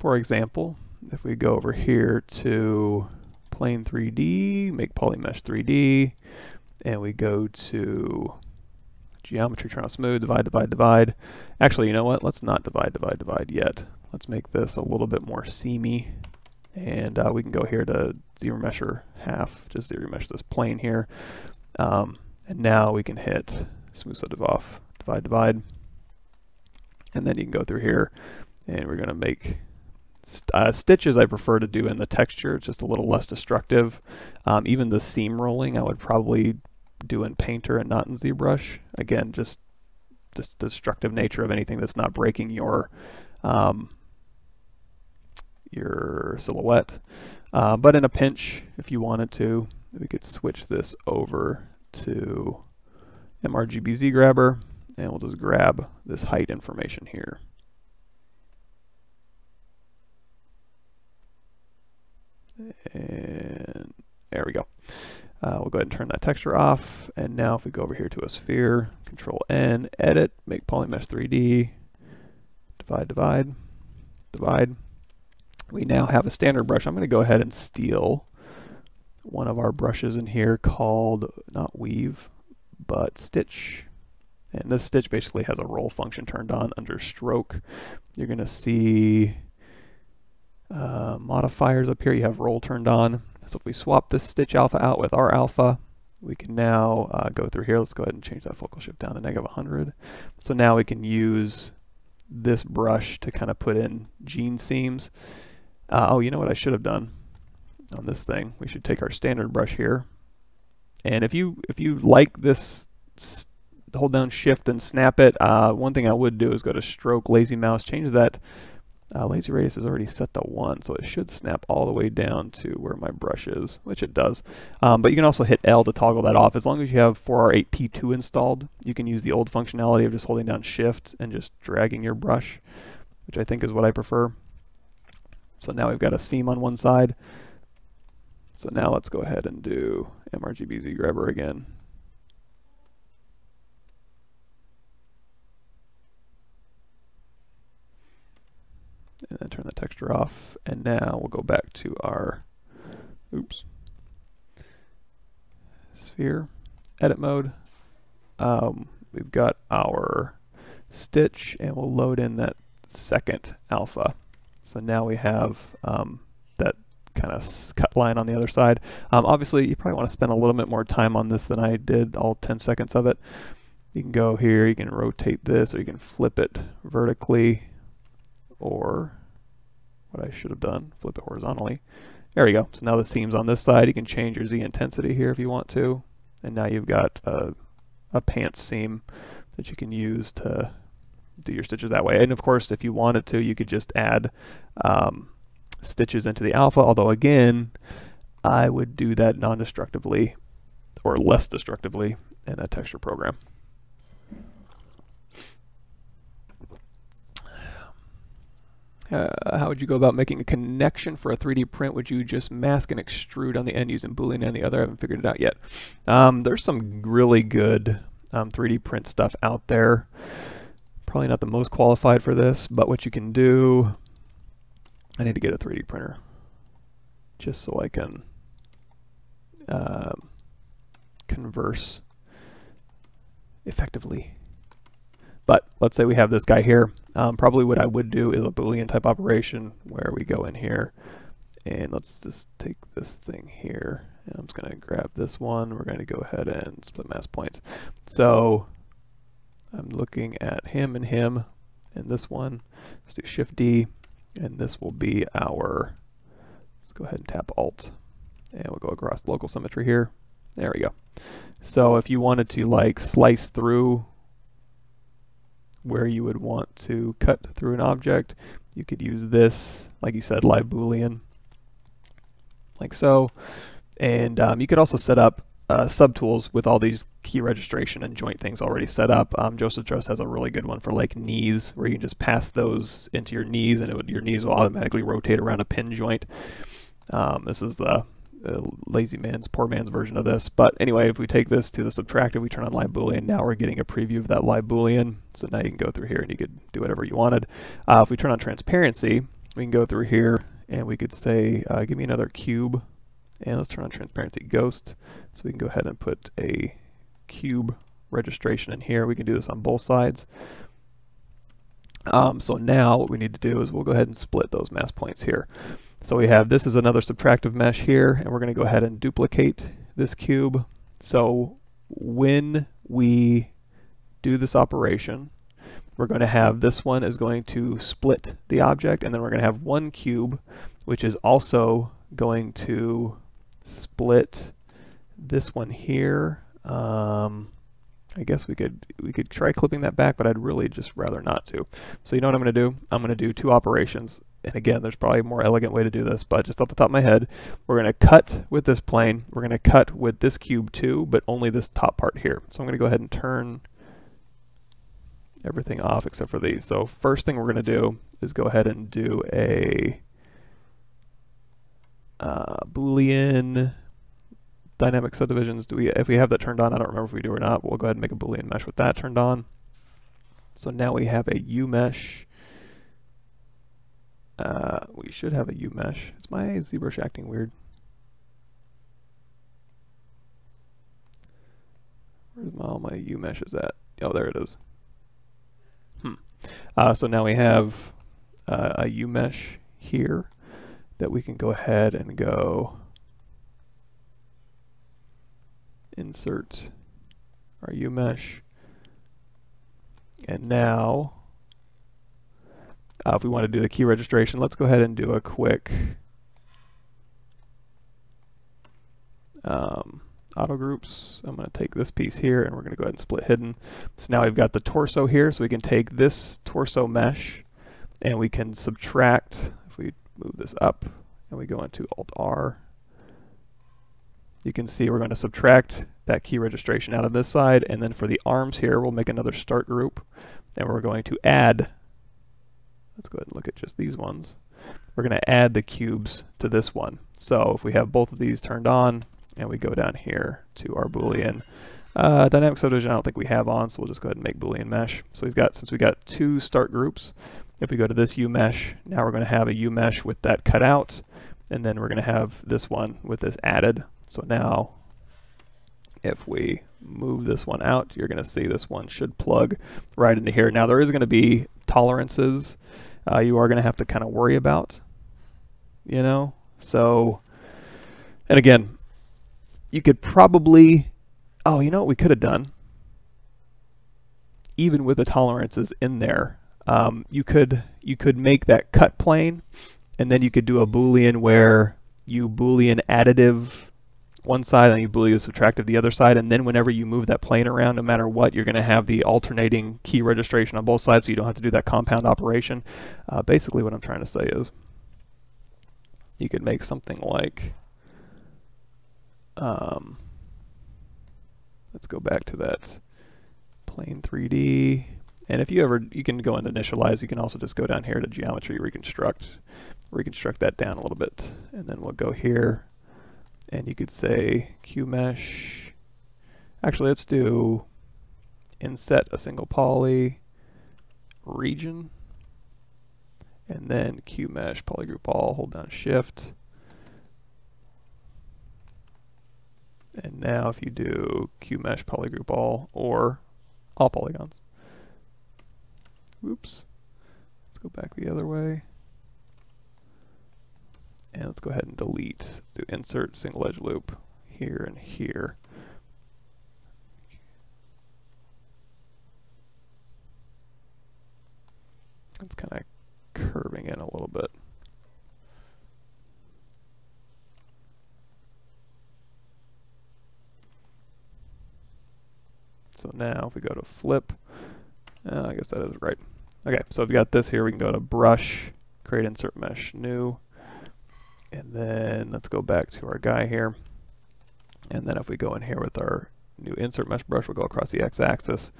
For example, if we go over here to plane three D, make polymesh three D, and we go to geometry, try on smooth, divide, divide, divide. Actually, you know what? Let's not divide, divide, divide yet. Let's make this a little bit more seamy. And uh, we can go here to ZRemesh or half, just ZRemesh this plane here. Um, and now we can hit smooth subdiv off, divide, divide. And then you can go through here and we're gonna make st uh, stitches I prefer to do in the texture. It's just a little less destructive. Um, even the seam rolling, I would probably do in Painter and not in ZBrush. Again, just this destructive nature of anything that's not breaking your, um, your silhouette. Uh, but in a pinch, if you wanted to, we could switch this over to M R G B Z grabber, and we'll just grab this height information here. And there we go. Uh, we'll go ahead and turn that texture off. And now if we go over here to a sphere, control N, edit, make polymesh three D, divide, divide, divide. We now have a standard brush. I'm going to go ahead and steal one of our brushes in here called, not weave, but stitch. And this stitch basically has a roll function turned on under stroke. You're going to see uh, modifiers up here. You have roll turned on. So if we swap this stitch alpha out with our alpha, we can now uh, go through here. Let's go ahead and change that focal shift down to negative one hundred. So now we can use this brush to kind of put in jean seams. Uh, oh, you know what I should have done on this thing? We should take our standard brush here. And if you if you like this, hold down shift and snap it. Uh, one thing I would do is go to stroke, lazy mouse, change that. Uh, lazy radius is already set to one, so it should snap all the way down to where my brush is, which it does. Um, but you can also hit L to toggle that off. As long as you have four R eight P two installed, you can use the old functionality of just holding down shift and just dragging your brush, which I think is what I prefer. So now we've got a seam on one side. So now let's go ahead and do M R G B Z grabber again. And then turn the texture off. And now we'll go back to our, oops, sphere, edit mode. Um, we've got our stitch and we'll load in that second alpha. So now we have um, that kind of cut line on the other side. Um, obviously, you probably want to spend a little bit more time on this than I did, all ten seconds of it. You can go here, you can rotate this, or you can flip it vertically, or what I should have done, flip it horizontally. There you go. So now the seam's on this side. You can change your Z intensity here if you want to. And now you've got a, a pants seam that you can use to do your stitches that way. And of course, if you wanted to, you could just add um, stitches into the alpha. Although again, I would do that non-destructively or less destructively in a texture program. Uh, how would you go about making a connection for a three D print? Would you just mask and extrude on the end using Boolean and the other? I haven't figured it out yet. Um, there's some really good um, three D print stuff out there. Probably not the most qualified for this, but what you can do, I need to get a three D printer just so I can uh, converse effectively. But let's say we have this guy here. Um, probably what I would do is a Boolean type operation where we go in here And let's just take this thing here. And I'm just going to grab this one. We're going to go ahead and split mass points. So I'm looking at him and him and this one. Let's do Shift D. And this will be our, let's go ahead and tap Alt. And we'll go across local symmetry here. There we go. So if you wanted to like slice through where you would want to cut through an object, you could use this, like you said, LiveBoolean, like so. And um, you could also set up uh, subtools with all these key registration and joint things already set up. Um, Joseph Drust has a really good one for like knees, where you can just pass those into your knees, and it would, your knees will automatically rotate around a pin joint. Um, this is the Uh, lazy man's, poor man's version of this. But anyway, if we take this to the subtractive, we turn on live boolean, now we're getting a preview of that live boolean. So now you can go through here and you could do whatever you wanted. Uh, if we turn on transparency, we can go through here and we could say, uh, give me another cube, and let's turn on transparency ghost. So we can go ahead and put a cube registration in here. We can do this on both sides. Um, so now what we need to do is we'll go ahead and split those mass points here. So we have, this is another subtractive mesh here, and we're going to go ahead and duplicate this cube. So when we do this operation, we're going to have, this one is going to split the object, and then we're going to have one cube, which is also going to split this one here. Um, I guess we could we could try clipping that back, but I'd really just rather not to. So you know what I'm going to do? I'm going to do two operations. And again, there's probably a more elegant way to do this, but just off the top of my head, we're going to cut with this plane. We're going to cut with this cube too, but only this top part here. So I'm going to go ahead and turn everything off except for these. So first thing we're going to do is go ahead and do a uh, Boolean dynamic subdivisions. Do we, if we have that turned on, I don't remember if we do or not, but we'll go ahead and make a Boolean mesh with that turned on. So now we have a U mesh. Uh, we should have a U mesh. Is my ZBrush acting weird? Where's my, all my U meshes at? Oh, there it is. Hmm. Uh, so now we have uh, a U mesh here that we can go ahead and go insert our U mesh, and now. Uh, if we want to do the key registration, let's go ahead and do a quick um, auto groups. I'm going to take this piece here and we're going to go ahead and split hidden. So now we've got the torso here, so we can take this torso mesh and we can subtract. If we move this up and we go into Alt R, you can see we're going to subtract that key registration out of this side. And then for the arms here, we'll make another start group and we're going to add. Let's go ahead and look at just these ones. We're going to add the cubes to this one. So if we have both of these turned on and we go down here to our Boolean uh, dynamic subdivision, I don't think we have on, so we'll just go ahead and make Boolean mesh. So we've got, since we got two start groups, if we go to this U mesh, now we're going to have a U mesh with that cut out, and then we're going to have this one with this added. So now if we move this one out, you're going to see this one should plug right into here. Now there is going to be tolerances Uh, you are going to have to kind of worry about, you know, so, and again, you could probably, oh, you know what we could have done, even with the tolerances in there, um, you could, you could make that cut plane, and then you could do a Boolean where you Boolean additive one side and you Boolean subtractive the other side, and then whenever you move that plane around, no matter what, you're going to have the alternating key registration on both sides, so you don't have to do that compound operation. Uh, basically what I'm trying to say is you could make something like, um, let's go back to that plane three D, and if you ever, you can go into initialize, you can also just go down here to geometry, reconstruct, reconstruct that down a little bit, and then we'll go here. And you could say Q mesh. Actually, let's do inset a single poly region, and then Q mesh polygroup all. Hold down Shift, and now if you do Q mesh polygroup all or all polygons. Whoops. Let's go back the other way. And let's go ahead and delete. Let's do insert single edge loop here and here. It's kind of curving in a little bit. So now if we go to flip, uh, I guess that is right. Okay, so we've got this here. We can go to brush, create insert mesh, new. And then let's go back to our guy here. And then if we go in here with our new insert mesh brush, we'll go across the x-axis.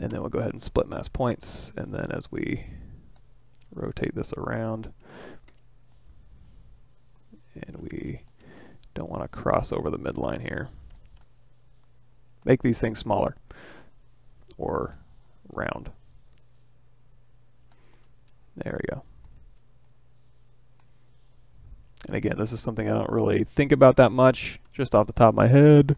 And then we'll go ahead and split mass points. And then as we rotate this around, and we don't want to cross over the midline here. Make these things smaller or round. There we go. And again, this is something I don't really think about that much, just off the top of my head.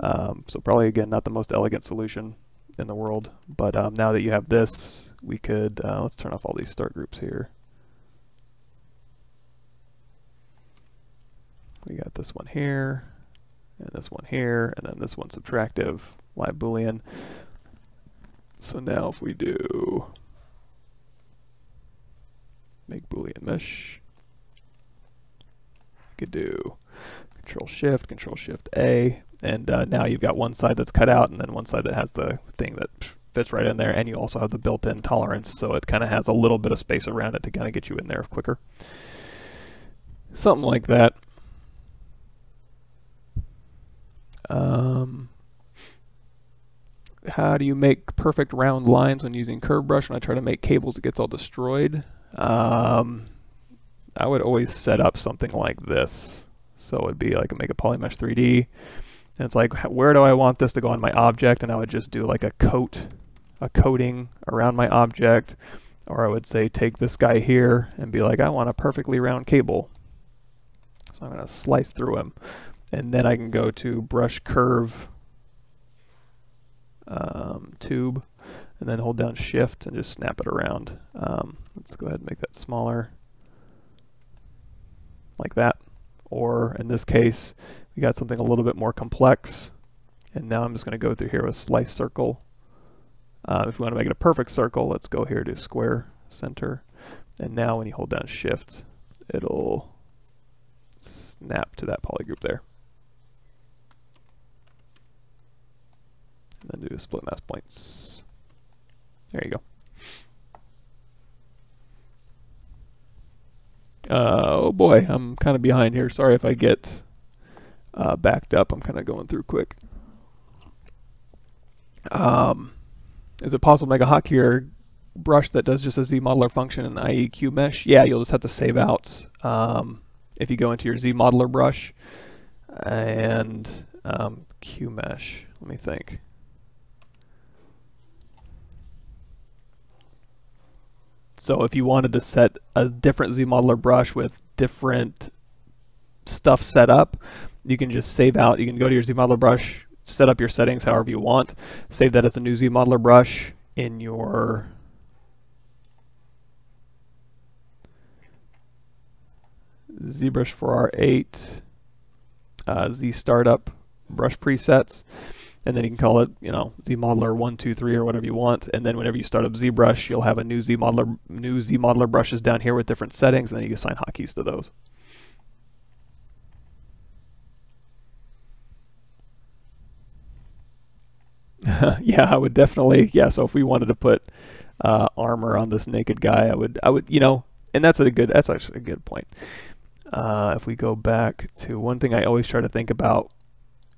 Um, so probably, again, not the most elegant solution in the world. But um, now that you have this, we could, uh, let's turn off all these start groups here. We got this one here, and this one here, and then this one subtractive, live Boolean. So now if we do make Boolean mesh, we could do Control Shift, Control Shift A, and uh, now you've got one side that's cut out and then one side that has the thing that fits right in there, and you also have the built-in tolerance, so it kind of has a little bit of space around it to kind of get you in there quicker. Something like that. Um, how do you make perfect round lines when using curve brush? When I try to make cables, it gets all destroyed. Um, I would always set up something like this. So it would be like make a Polymesh three D. And it's like, where do I want this to go on my object? And I would just do like a coat, a coating around my object. Or I would say, take this guy here and be like, I want a perfectly round cable. So I'm going to slice through him. And then I can go to brush curve um, tube and then hold down shift and just snap it around. Um, let's go ahead and make that smaller like that. Or in this case, we got something a little bit more complex. And now I'm just going to go through here with slice circle. Uh, if we want to make it a perfect circle, let's go here to square center. And now when you hold down shift, it'll snap to that polygroup there. And then do split mass points. There you go. Uh, oh boy, I'm kind of behind here. Sorry if I get uh, backed up. I'm kind of going through quick. Um, is it possible to make a hotkey or brush that does just a ZModeler function and I E Q mesh? Yeah, you'll just have to save out um, if you go into your ZModeler brush and um, Q mesh. Let me think. So if you wanted to set a different ZModeler brush with different stuff set up, you can just save out. You can go to your ZModeler brush, set up your settings however you want, save that as a new ZModeler brush in your ZBrush four R eight uh, Z Startup brush presets. And then you can call it, you know, ZModeler one two three or whatever you want. And then whenever you start up ZBrush, you'll have a new ZModeler, new ZModeler brushes down here with different settings, and then you can assign hotkeys to those. Yeah, I would definitely. Yeah, so if we wanted to put uh, armor on this naked guy, I would. I would, you know, and that's a good. That's actually a good point. Uh, if we go back to one thing, I always try to think about.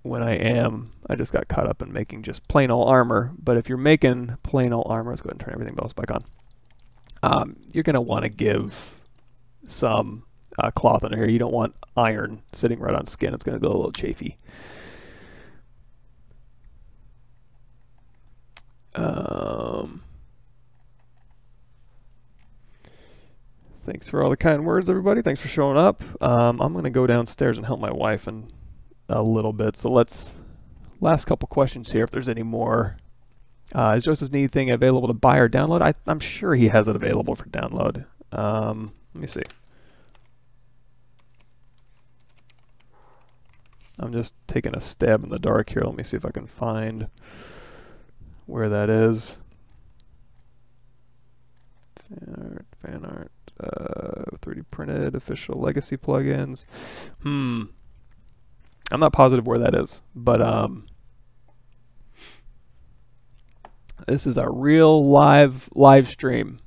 When I am, I just got caught up in making just plain old armor. But if you're making plain old armor, let's go ahead and turn everything else back on. Um, you're going to want to give some uh, cloth under here. You don't want iron sitting right on skin. It's going to go a little chafy. Um, thanks for all the kind words, everybody. Thanks for showing up. Um, I'm going to go downstairs and help my wife and a little bit. So let's, last couple questions here if there's any more. Uh, is Joseph's Need thing available to buy or download? I, I'm sure he has it available for download. Um, let me see. I'm just taking a stab in the dark here. Let me see if I can find where that is. Fan art, fan art, uh, three D printed, official legacy plugins. Hmm. I'm not positive where that is, but um, this is a real live live stream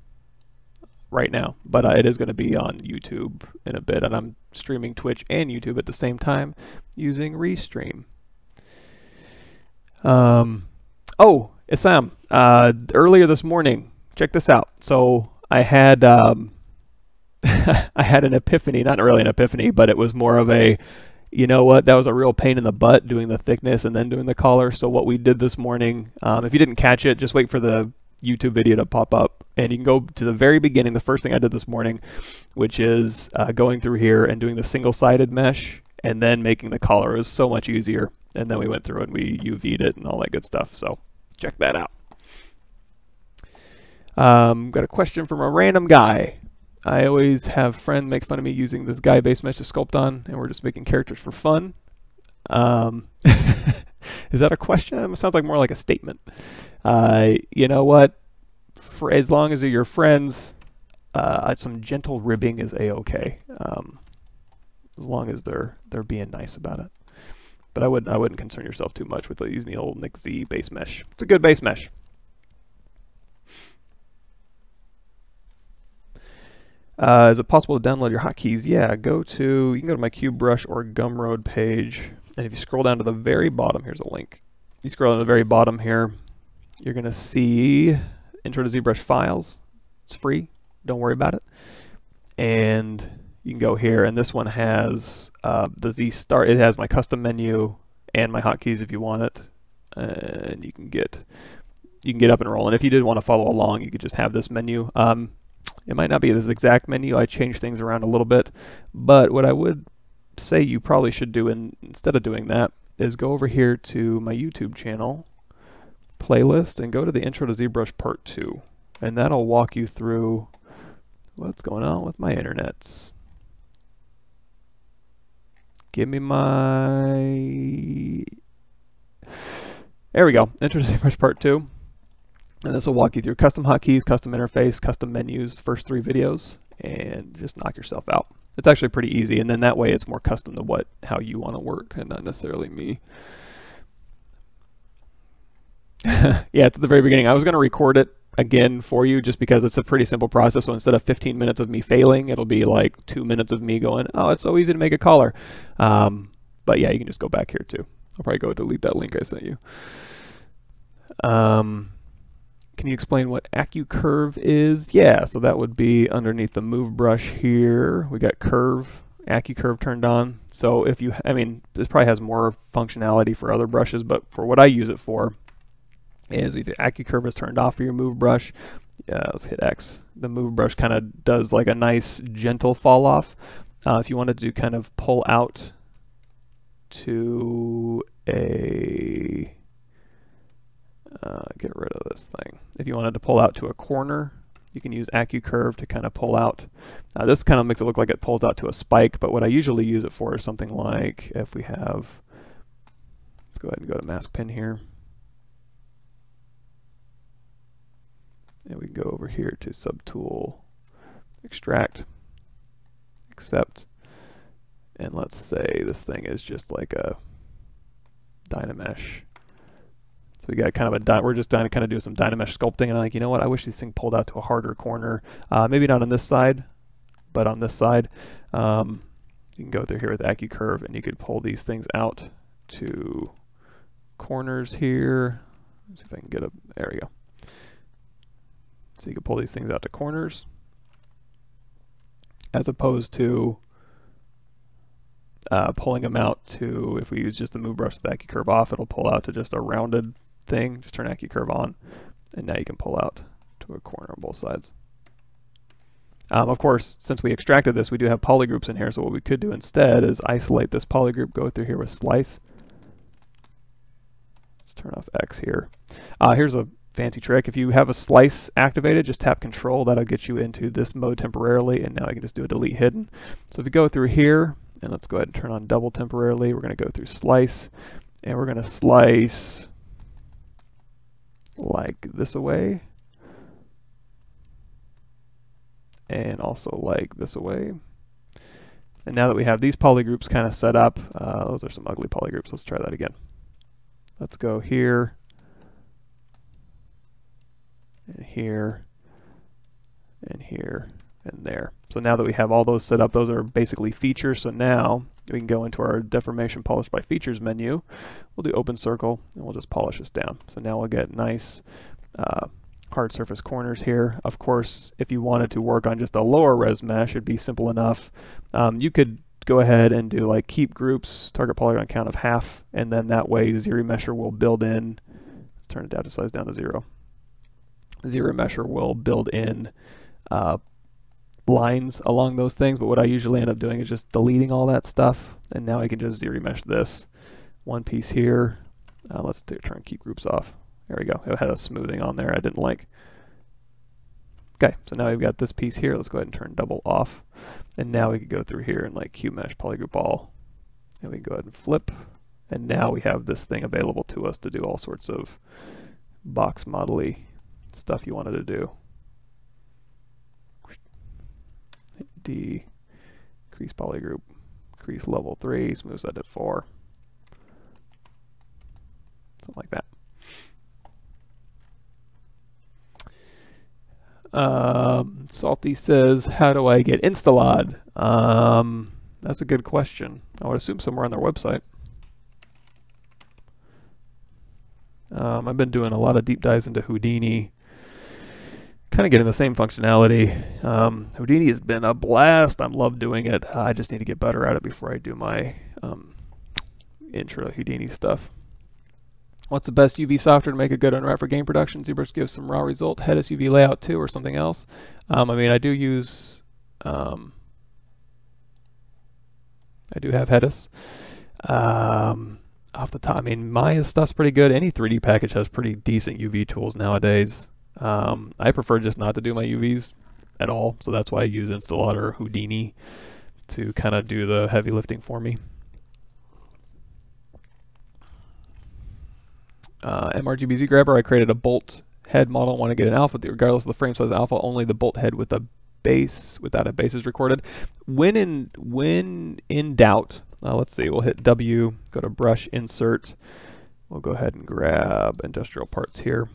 right now, but uh, it is going to be on YouTube in a bit, and I'm streaming Twitch and YouTube at the same time using Restream. Um, oh, Isam, uh, earlier this morning, check this out. So I had um, I had an epiphany, not really an epiphany, but it was more of a, you know what, that was a real pain in the butt doing the thickness and then doing the color. So what we did this morning, um, if you didn't catch it, just wait for the YouTube video to pop up, and you can go to the very beginning, the first thing I did this morning, which is uh, going through here and doing the single-sided mesh and then making the collar. It was so much easier, and then we went through and we U V'd it and all that good stuff, so check that out. Um, got a question from a random guy. I always have a friend make fun of me using this guy base mesh to sculpt on, and we're just making characters for fun. Um, is that a question? It sounds like more like a statement. Uh, you know what? For as long as they're your friends, uh, some gentle ribbing is a-okay. Um, as long as they're they're being nice about it. But I wouldn't I wouldn't concern yourself too much with using the old Nick Z base mesh. It's a good base mesh. Uh, is it possible to download your hotkeys? Yeah, go to, you can go to my CubeBrush or Gumroad page, and if you scroll down to the very bottom, here's a link. You scroll down to the very bottom here, you're gonna see Intro to ZBrush Files. It's free, don't worry about it. And you can go here, and this one has uh, the Z Star, it has my custom menu and my hotkeys if you want it, and you can get you can get up and rolling. If you did want to follow along, you could just have this menu. Um, It might not be this exact menu. I changed things around a little bit, but what I would say you probably should do in, instead of doing that is go over here to my YouTube channel playlist and go to the Intro to ZBrush Part two, and that'll walk you through what's going on with my internets. Give me my... There we go. Intro to ZBrush Part two. And this will walk you through custom hotkeys, custom interface, custom menus, first three videos, and just knock yourself out. It's actually pretty easy, and then that way it's more custom to what how you want to work and not necessarily me. Yeah, it's at the very beginning. I was going to record it again for you just because it's a pretty simple process. So instead of fifteen minutes of me failing, it'll be like two minutes of me going, oh, it's so easy to make a collar. Um, but yeah, you can just go back here too. I'll probably go delete that link I sent you. Um... Can you explain what AccuCurve is? Yeah, so that would be underneath the move brush here. We got curve, AccuCurve turned on. So if you, I mean, this probably has more functionality for other brushes, but for what I use it for is if the AccuCurve is turned off for your move brush, yeah, let's hit X. The move brush kind of does like a nice gentle fall off. Uh, if you wanted to kind of pull out to a, Uh, get rid of this thing. If you wanted to pull out to a corner, you can use AccuCurve to kind of pull out. Uh, this kind of makes it look like it pulls out to a spike, but what I usually use it for is something like if we have, let's go ahead and go to mask pin here. And we can go over here to subtool, extract, accept, and let's say this thing is just like a Dynamesh. We got kind of a, we're just kind of doing some Dynamesh sculpting, and I'm like, you know what, I wish this thing pulled out to a harder corner. Uh, maybe not on this side, but on this side. Um, you can go through here with AccuCurve, and you could pull these things out to corners here. Let's see if I can get a, there we go. So you can pull these things out to corners, as opposed to uh, pulling them out to, if we use just the move brush with AccuCurve off, it'll pull out to just a rounded thing. Just turn AccuCurve on, and now you can pull out to a corner on both sides. Um, of course, since we extracted this, we do have polygroups in here, so what we could do instead is isolate this polygroup, go through here with slice. Let's turn off X here. Uh, here's a fancy trick. If you have a slice activated, just tap control. That'll get you into this mode temporarily, and now I can just do a delete hidden. So if you go through here, And let's go ahead and turn on double temporarily. We're going to go through slice, and we're going to slice like this away, and also like this away. And now that we have these polygroups kind of set up, uh, those are some ugly polygroups. Let's try that again. Let's go here, and here, and here, and there. So now that we have all those set up, those are basically features. So now we can go into our deformation polish by features menu. We'll do open circle, and we'll just polish this down. So now we'll get nice uh, hard surface corners here. Of course, if you wanted to work on just a lower res mesh, it'd be simple enough. Um, you could go ahead and do like keep groups, target polygon count of half, and then that way ZRemesher will build in, let's turn it down to size down to zero. ZRemesher will build in uh, lines along those things, but what I usually end up doing is just deleting all that stuff, and now I can just ZRemesh this. One piece here, uh, let's do, turn keep groups off. There we go, it had a smoothing on there I didn't like. Okay, so now we've got this piece here, let's go ahead and turn double off. And now we can go through here and like Q mesh polygroup all, and we can go ahead and flip. And now we have this thing available to us to do all sorts of box modely stuff you wanted to do. D, crease polygroup, crease level three, smooth set at four, something like that. Um, Salty says, how do I get InstaLOD? Um, that's a good question. I would assume somewhere on their website. Um, I've been doing a lot of deep dives into Houdini, kind of getting the same functionality. Um, Houdini has been a blast. I love doing it. I just need to get better at it before I do my um, intro to Houdini stuff. What's the best U V software to make a good unwrap for game production? ZBrush gives some raw result. Headus U V layout too, or something else. Um, I mean, I do use, um, I do have Headus. Um, off the top, I mean, Maya stuff's pretty good. Any three D package has pretty decent U V tools nowadays. Um, I prefer just not to do my U Vs at all, so that's why I use InstaLOD or Houdini to kind of do the heavy lifting for me. Uh, M R G B Z grabber, I created a bolt head model. I want to get an alpha regardless of the frame size alpha, only the bolt head with a base without a base is recorded. When in when in doubt, uh, let's see, we'll hit W, go to brush, insert. We'll go ahead and grab industrial parts here.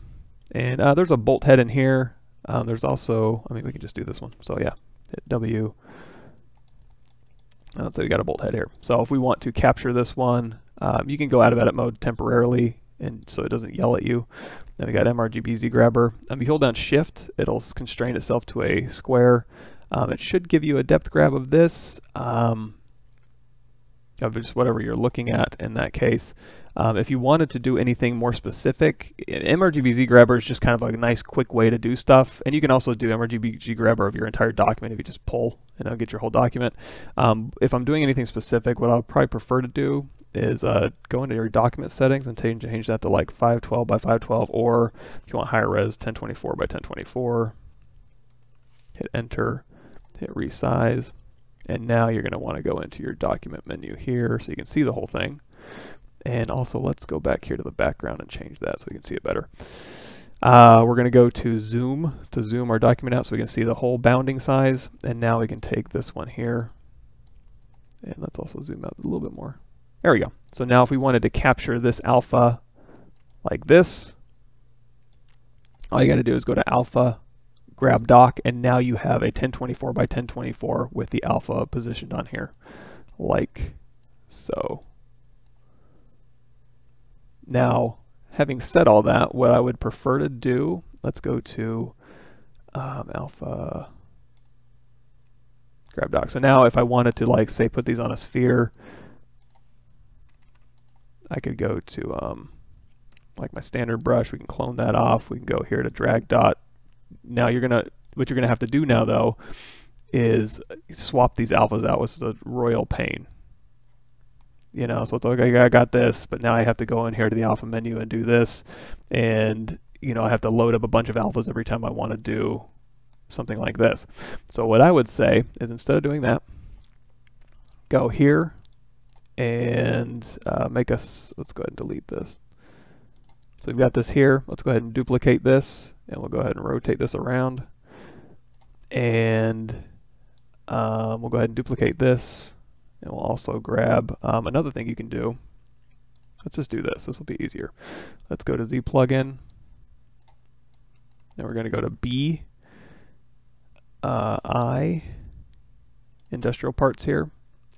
And uh, there's a bolt head in here. Um, there's also, I mean, we can just do this one. So yeah, hit W. Let's say we got a bolt head here. So if we want to capture this one, um, you can go out of edit mode temporarily, and so it doesn't yell at you. Then we got M R G B Z grabber. Um, if you hold down shift, it'll constrain itself to a square. Um, it should give you a depth grab of this, um, of just whatever you're looking at in that case. Um, if you wanted to do anything more specific, M R G B Z grabber is just kind of like a nice quick way to do stuff. And you can also do M R G B Z grabber of your entire document if you just pull and it'll get your whole document. Um, if I'm doing anything specific, what I'll probably prefer to do is uh, go into your document settings and change, change that to like five twelve by five twelve, or if you want higher res, ten twenty-four by ten twenty-four. Hit enter, hit resize, and now you're gonna wanna go into your document menu here so you can see the whole thing. And also let's go back here to the background and change that so we can see it better. Uh, we're gonna go to zoom, to zoom our document out so we can see the whole bounding size, and now we can take this one here, and let's also zoom out a little bit more. There we go. So now if we wanted to capture this alpha like this, all you got to do is go to alpha, grab doc, and now you have a ten twenty-four by ten twenty-four with the alpha positioned on here, like so. Now, having said all that, what I would prefer to do, let's go to um, alpha, grab doc. So now if I wanted to, like, say, put these on a sphere, I could go to um, like my standard brush, we can clone that off, we can go here to drag dot. Now you're gonna, what you're gonna have to do now though, is swap these alphas out, which is a royal pain. You know, so it's like, okay, I got this, but now I have to go in here to the alpha menu and do this. And you know, I have to load up a bunch of alphas every time I wanna do something like this. So what I would say is instead of doing that, go here and uh, make us, let's go ahead and delete this. So we've got this here. Let's go ahead and duplicate this, and we'll go ahead and rotate this around. And um, we'll go ahead and duplicate this, and we'll also grab um, another thing you can do. Let's just do this. This will be easier. Let's go to Z plugin. Now we're going to go to B, uh, I, industrial parts here.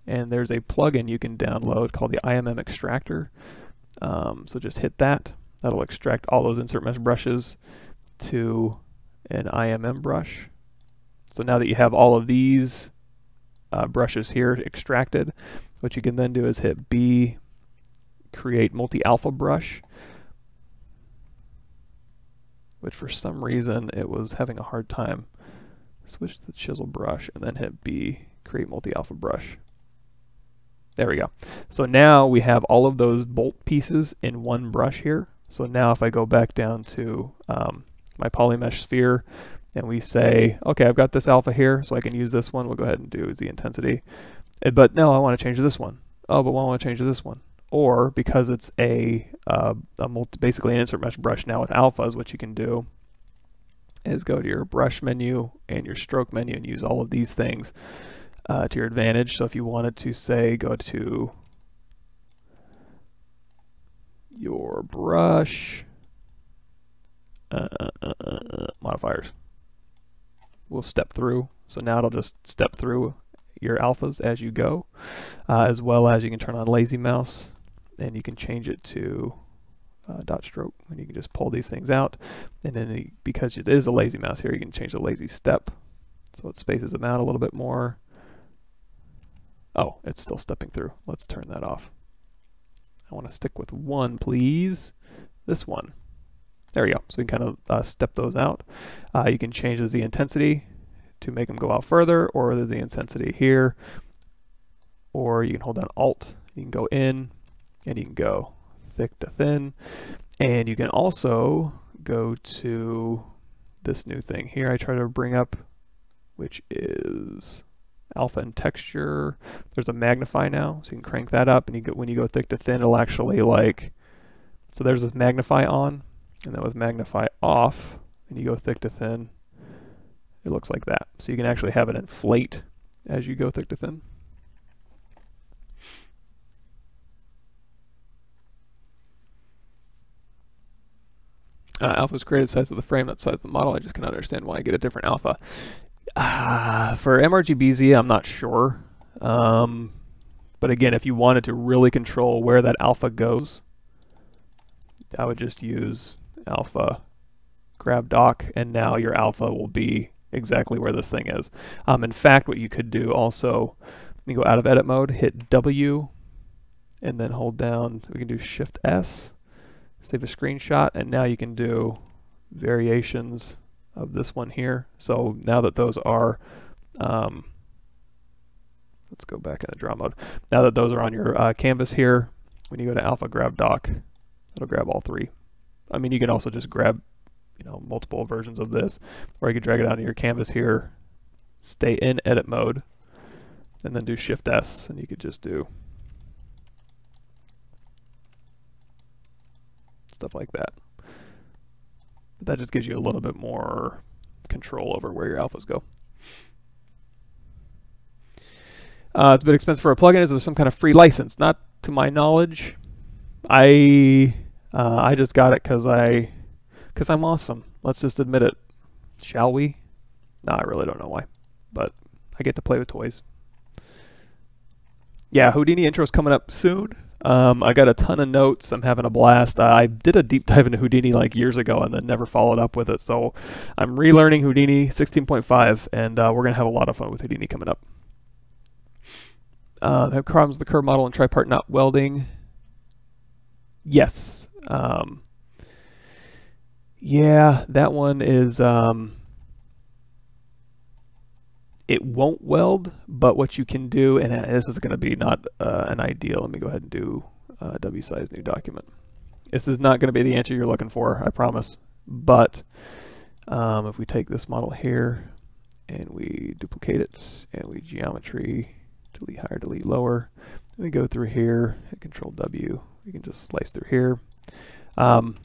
And there's a plugin you can download called the I M M Extractor. Um, so just hit that. That'll extract all those insert mesh brushes to an I M M brush. So now that you have all of these uh, brushes here extracted, what you can then do is hit B, create multi-alpha brush, which for some reason it was having a hard time. Switch to the chisel brush and then hit B, create multi-alpha brush. There we go. So now we have all of those bolt pieces in one brush here. So now if I go back down to um, my polymesh sphere and we say, okay, I've got this alpha here, so I can use this one. We'll go ahead and do Z intensity. But no, I want to change this one. Oh, but I want to change this one. Or because it's a, uh, a multi, basically an insert mesh brush now with alphas, what you can do is go to your brush menu and your stroke menu and use all of these things Uh, to your advantage. So if you wanted to, say, go to your brush uh, uh, uh, uh, modifiers, we'll step through. So now it'll just step through your alphas as you go, uh, as well as you can turn on lazy mouse and you can change it to uh, dot stroke, and you can just pull these things out. And then it, because it is a lazy mouse here, you can change the lazy step, so it spaces them out a little bit more. Oh, it's still stepping through. Let's turn that off. I want to stick with one, please. This one. There we go. So we can kind of uh, step those out. Uh, you can change the Z intensity to make them go out further, or the Z intensity here. Or you can hold down Alt. You can go in, and you can go thick to thin. And you can also go to this new thing here I try to bring up, which is alpha and texture. There's a magnify now, so you can crank that up, and you go, when you go thick to thin, it'll actually, like, so there's this magnify on, and then with magnify off, and you go thick to thin, it looks like that. So you can actually have it inflate as you go thick to thin. Uh, alpha is created size of the frame, not size of the model. I just cannot understand why I get a different alpha. Uh, for M R G B Z, I'm not sure. Um, but again, if you wanted to really control where that alpha goes, I would just use alpha, grab doc, and now your alpha will be exactly where this thing is. Um, in fact, what you could do also, you go out of edit mode, hit W, and then hold down, we can do Shift S, save a screenshot, and now you can do variations of this one here. So now that those are, um, let's go back into draw mode. Now that those are on your uh, canvas here, when you go to alpha, grab doc, it'll grab all three. I mean, you can also just grab, you know, multiple versions of this, or you can drag it onto your canvas here, stay in edit mode, and then do Shift S, and you could just do stuff like that. But that just gives you a little bit more control over where your alphas go. Uh, it's a bit expensive for a plugin. Is there some kind of free license? Not to my knowledge. I uh, I just got it because I because I'm awesome. Let's just admit it, shall we? No, I really don't know why, but I get to play with toys. Yeah, Houdini intro is coming up soon. Um, I got a ton of notes. I'm having a blast. I did a deep dive into Houdini like years ago and then never followed up with it. So I'm relearning Houdini sixteen point five, and uh, we're going to have a lot of fun with Houdini coming up. Uh, have problems with the curve model and tripart not welding? Yes. Um, yeah, that one is... Um, it won't weld, but what you can do, and this is going to be not uh, an ideal. Let me go ahead and do uh, W size new document. This is not going to be the answer you're looking for, I promise. But um, if we take this model here and we duplicate it and we geometry delete higher, delete lower. Let me go through here and Control W. We can just slice through here. Um,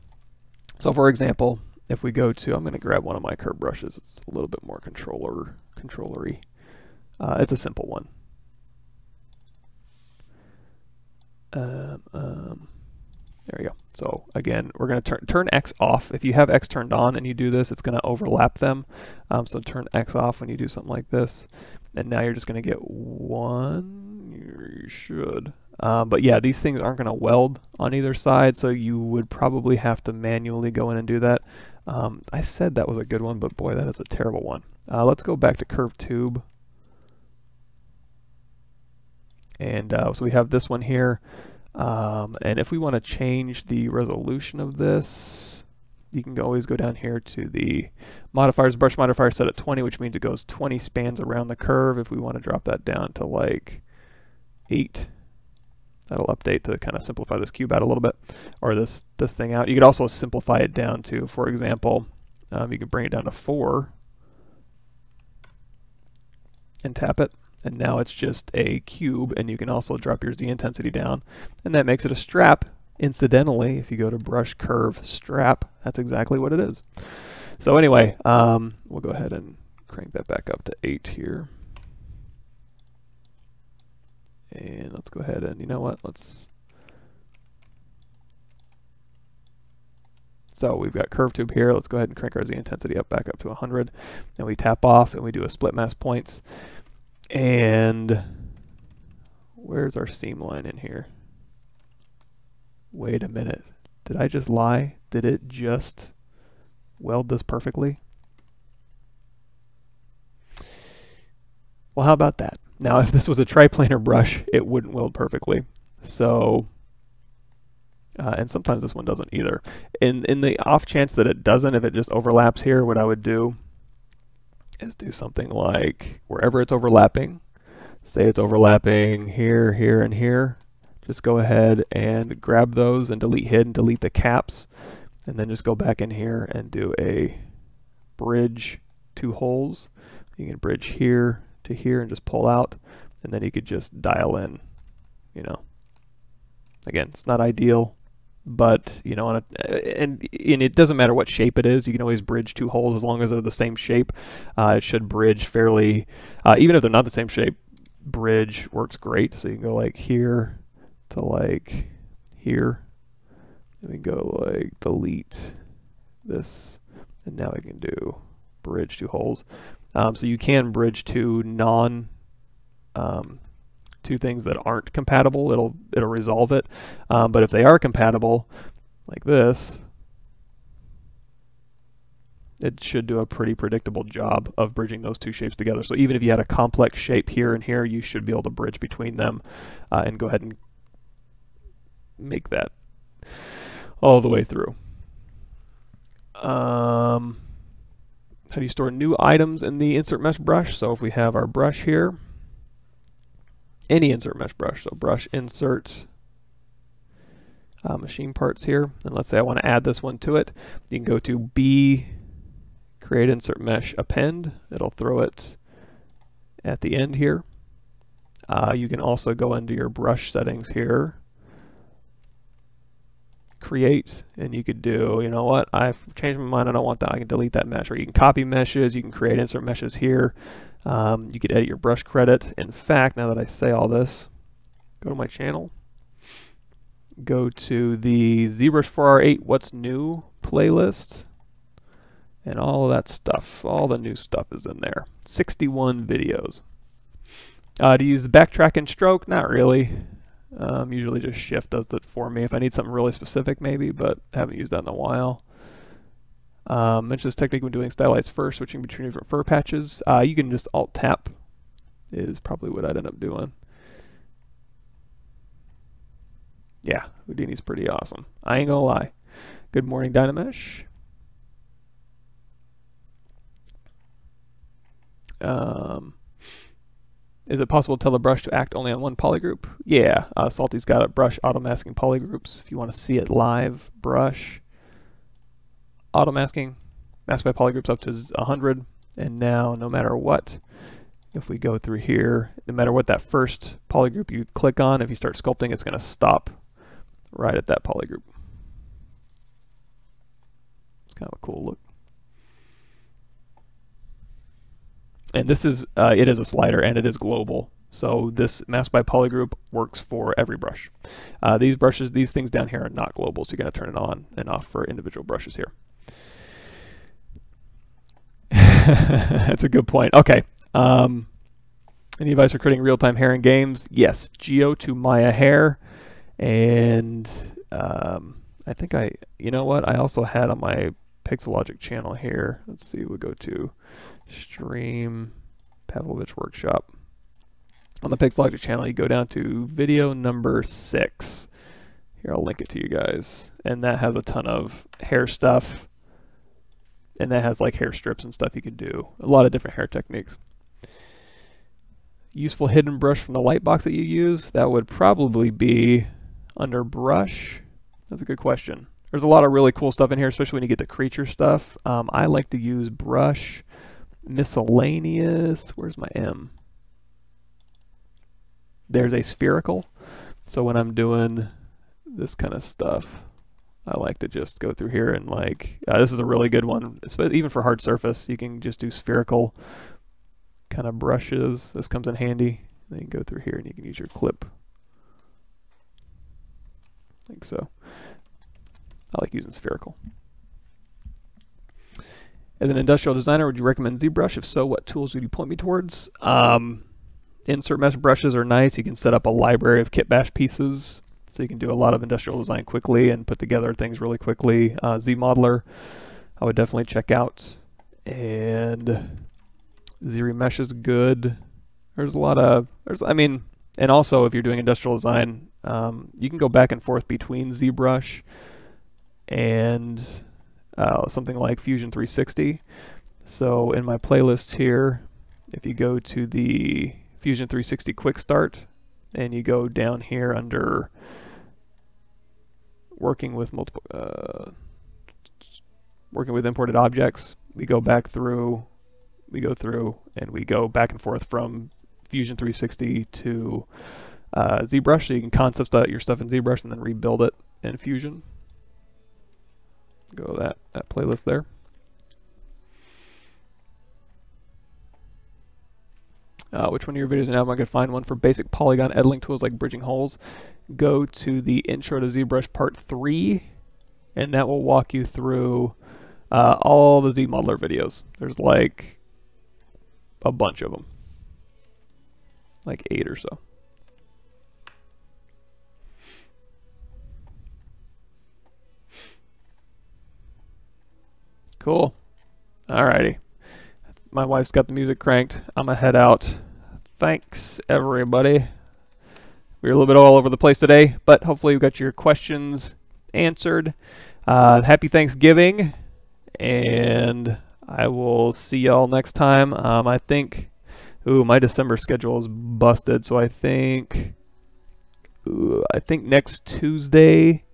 so for example, if we go to, I'm going to grab one of my curve brushes. It's a little bit more controller, controllery. Uh, it's a simple one. Um, um, there we go. So again, we're going to turn turn X off. If you have X turned on and you do this, it's going to overlap them. Um, so turn X off when you do something like this. And now you're just going to get one. You should. Um, but yeah, these things aren't going to weld on either side, so you would probably have to manually go in and do that. Um, I said that was a good one, but boy, that is a terrible one. Uh, let's go back to curved tube. And uh, so we have this one here. Um, and if we want to change the resolution of this, you can always go down here to the modifiers, brush modifier set at twenty, which means it goes twenty spans around the curve. If we want to drop that down to like eight, that'll update to kind of simplify this cube out a little bit, or this this thing out. You could also simplify it down to, for example, um, you could bring it down to four and tap it. And now it's just a cube, and you can also drop your Z intensity down. And that makes it a strap. Incidentally, if you go to brush, curve, strap, that's exactly what it is. So anyway, um, we'll go ahead and crank that back up to eight here. And let's go ahead and, you know what, let's... So we've got curve tube here. Let's go ahead and crank our Z intensity up back up to one hundred. And we tap off, and we do a split mass points. And where's our seam line in here? Wait a minute. Did I just lie? Did it just weld this perfectly? Well, how about that? Now, if this was a triplanar brush, it wouldn't weld perfectly. So, uh, and sometimes this one doesn't either. In, in the off chance that it doesn't, if it just overlaps here, what I would do is do something like wherever it's overlapping, say it's overlapping here, here, and here, just go ahead and grab those and delete hid and delete the caps, and then just go back in here and do a bridge two holes. You can bridge here to here and just pull out, and then you could just dial in, you know. Again, it's not ideal, but you know, on a, and, and it doesn't matter what shape it is, you can always bridge two holes as long as they're the same shape. Uh, it should bridge fairly, uh, even if they're not the same shape, bridge works great. So you can go like here to like here, and we go like delete this, and now we can do bridge two holes. Um, so you can bridge two non, um, two things that aren't compatible, it'll it'll resolve it. Um, but if they are compatible, like this, it should do a pretty predictable job of bridging those two shapes together. So even if you had a complex shape here and here, you should be able to bridge between them uh, and go ahead and make that all the way through. Um, how do you store new items in the insert mesh brush? So if we have our brush here, any insert mesh brush, so brush insert uh, machine parts here, and let's say I want to add this one to it, you can go to B, create insert mesh append, it'll throw it at the end here. Uh, you can also go into your brush settings here, create, and you could do, you know what, I've changed my mind, I don't want that, I can delete that mesh, or you can copy meshes, you can create insert meshes here. Um, you could edit your brush credit. In fact, now that I say all this, go to my channel, go to the ZBrush four R eight What's New playlist, and all of that stuff, all the new stuff is in there. sixty-one videos. Uh, do you use the backtrack and stroke? Not really. Um, usually just Shift does that for me. If I need something really specific maybe, but I haven't used that in a while. Um, mention this technique when doing stylized fur, switching between different fur patches. Uh, you can just alt tap is probably what I'd end up doing. Yeah, Houdini's pretty awesome. I ain't gonna lie. Good morning, Dynamesh. Um, is it possible to tell the brush to act only on one polygroup? Yeah, uh, Salty's got a brush auto-masking polygroups. If you want to see it live, brush. Auto masking, mask by polygroups up to one hundred, and now no matter what, If we go through here, no matter what that first polygroup you click on, if you start sculpting, it's going to stop right at that polygroup. It's kind of a cool look. And this is, uh, it is a slider and it is global. So this mask by polygroup works for every brush. Uh, these brushes, these things down here are not global, so you're going to turn it on and off for individual brushes here. That's a good point. Okay. Um, any advice for creating real-time hair in games? Yes, Geo to Maya Hair, and um, I think I, you know what? I also had on my Pixologic channel here. Let's see, we'll go to Stream Pavlovich Workshop. On the Pixologic channel, you go down to video number six. Here, I'll link it to you guys, and that has a ton of hair stuff, and that has like hair strips and stuff you can do. A lot of different hair techniques. Useful hidden brush from the light box that you use, that would probably be under brush. That's a good question. There's a lot of really cool stuff in here, especially when you get the creature stuff. Um, I like to use brush, miscellaneous, where's my M? There's a spherical. So when I'm doing this kind of stuff, I like to just go through here and like, uh, this is a really good one. It's, even for hard surface, you can just do spherical kind of brushes. This comes in handy. Then you can go through here and you can use your clip. I think so. I like using spherical. As an industrial designer, would you recommend ZBrush? If so, what tools would you point me towards? Um, insert mesh brushes are nice. You can set up a library of kitbash pieces, so you can do a lot of industrial design quickly and put together things really quickly. Uh, ZModeler, I would definitely check out. And ZRemesh is good. There's a lot of, there's, I mean, and also if you're doing industrial design, um, you can go back and forth between ZBrush and uh, something like Fusion three sixty. So in my playlist here, if you go to the Fusion three sixty Quick Start and you go down here under working with multiple, uh, working with imported objects, we go back through, we go through and we go back and forth from Fusion three sixty to uh, ZBrush. So you can concept your stuff in ZBrush and then rebuild it in Fusion. Go that, that playlist there. Uh, which one of your videos and album I could find one for basic polygon editing tools like bridging holes? Go to the Intro to ZBrush Part three, and that will walk you through uh, all the ZModeler videos. There's like a bunch of them, like eight or so. Cool. Alrighty. My wife's got the music cranked. I'm gonna head out. Thanks, everybody. We were a little bit all over the place today, but hopefully you got your questions answered. Uh, happy Thanksgiving, and I will see y'all next time. Um, I think, ooh, my December schedule is busted, so I think, ooh, I think next Tuesday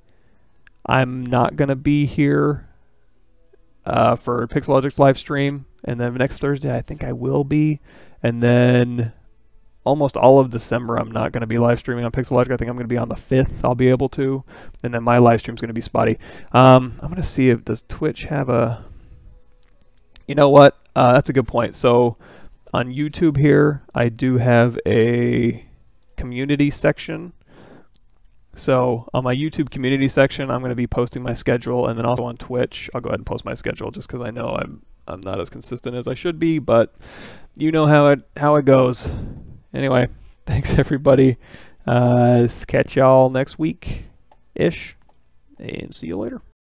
I'm not gonna be here uh, for Pixelogic's live stream. And then next Thursday, I think I will be. And then almost all of December, I'm not going to be live streaming on Pixologic. I think I'm going to be on the fifth. I'll be able to. And then my live stream is going to be spotty. Um, I'm going to see if does Twitch have a... You know what? Uh, that's a good point. So on YouTube here, I do have a community section. So on my YouTube community section, I'm going to be posting my schedule. And then also on Twitch, I'll go ahead and post my schedule just because I know I'm... I'm not as consistent as I should be, but you know how it how it goes. Anyway, thanks everybody. Uh, catch y'all next week-ish, and see you later.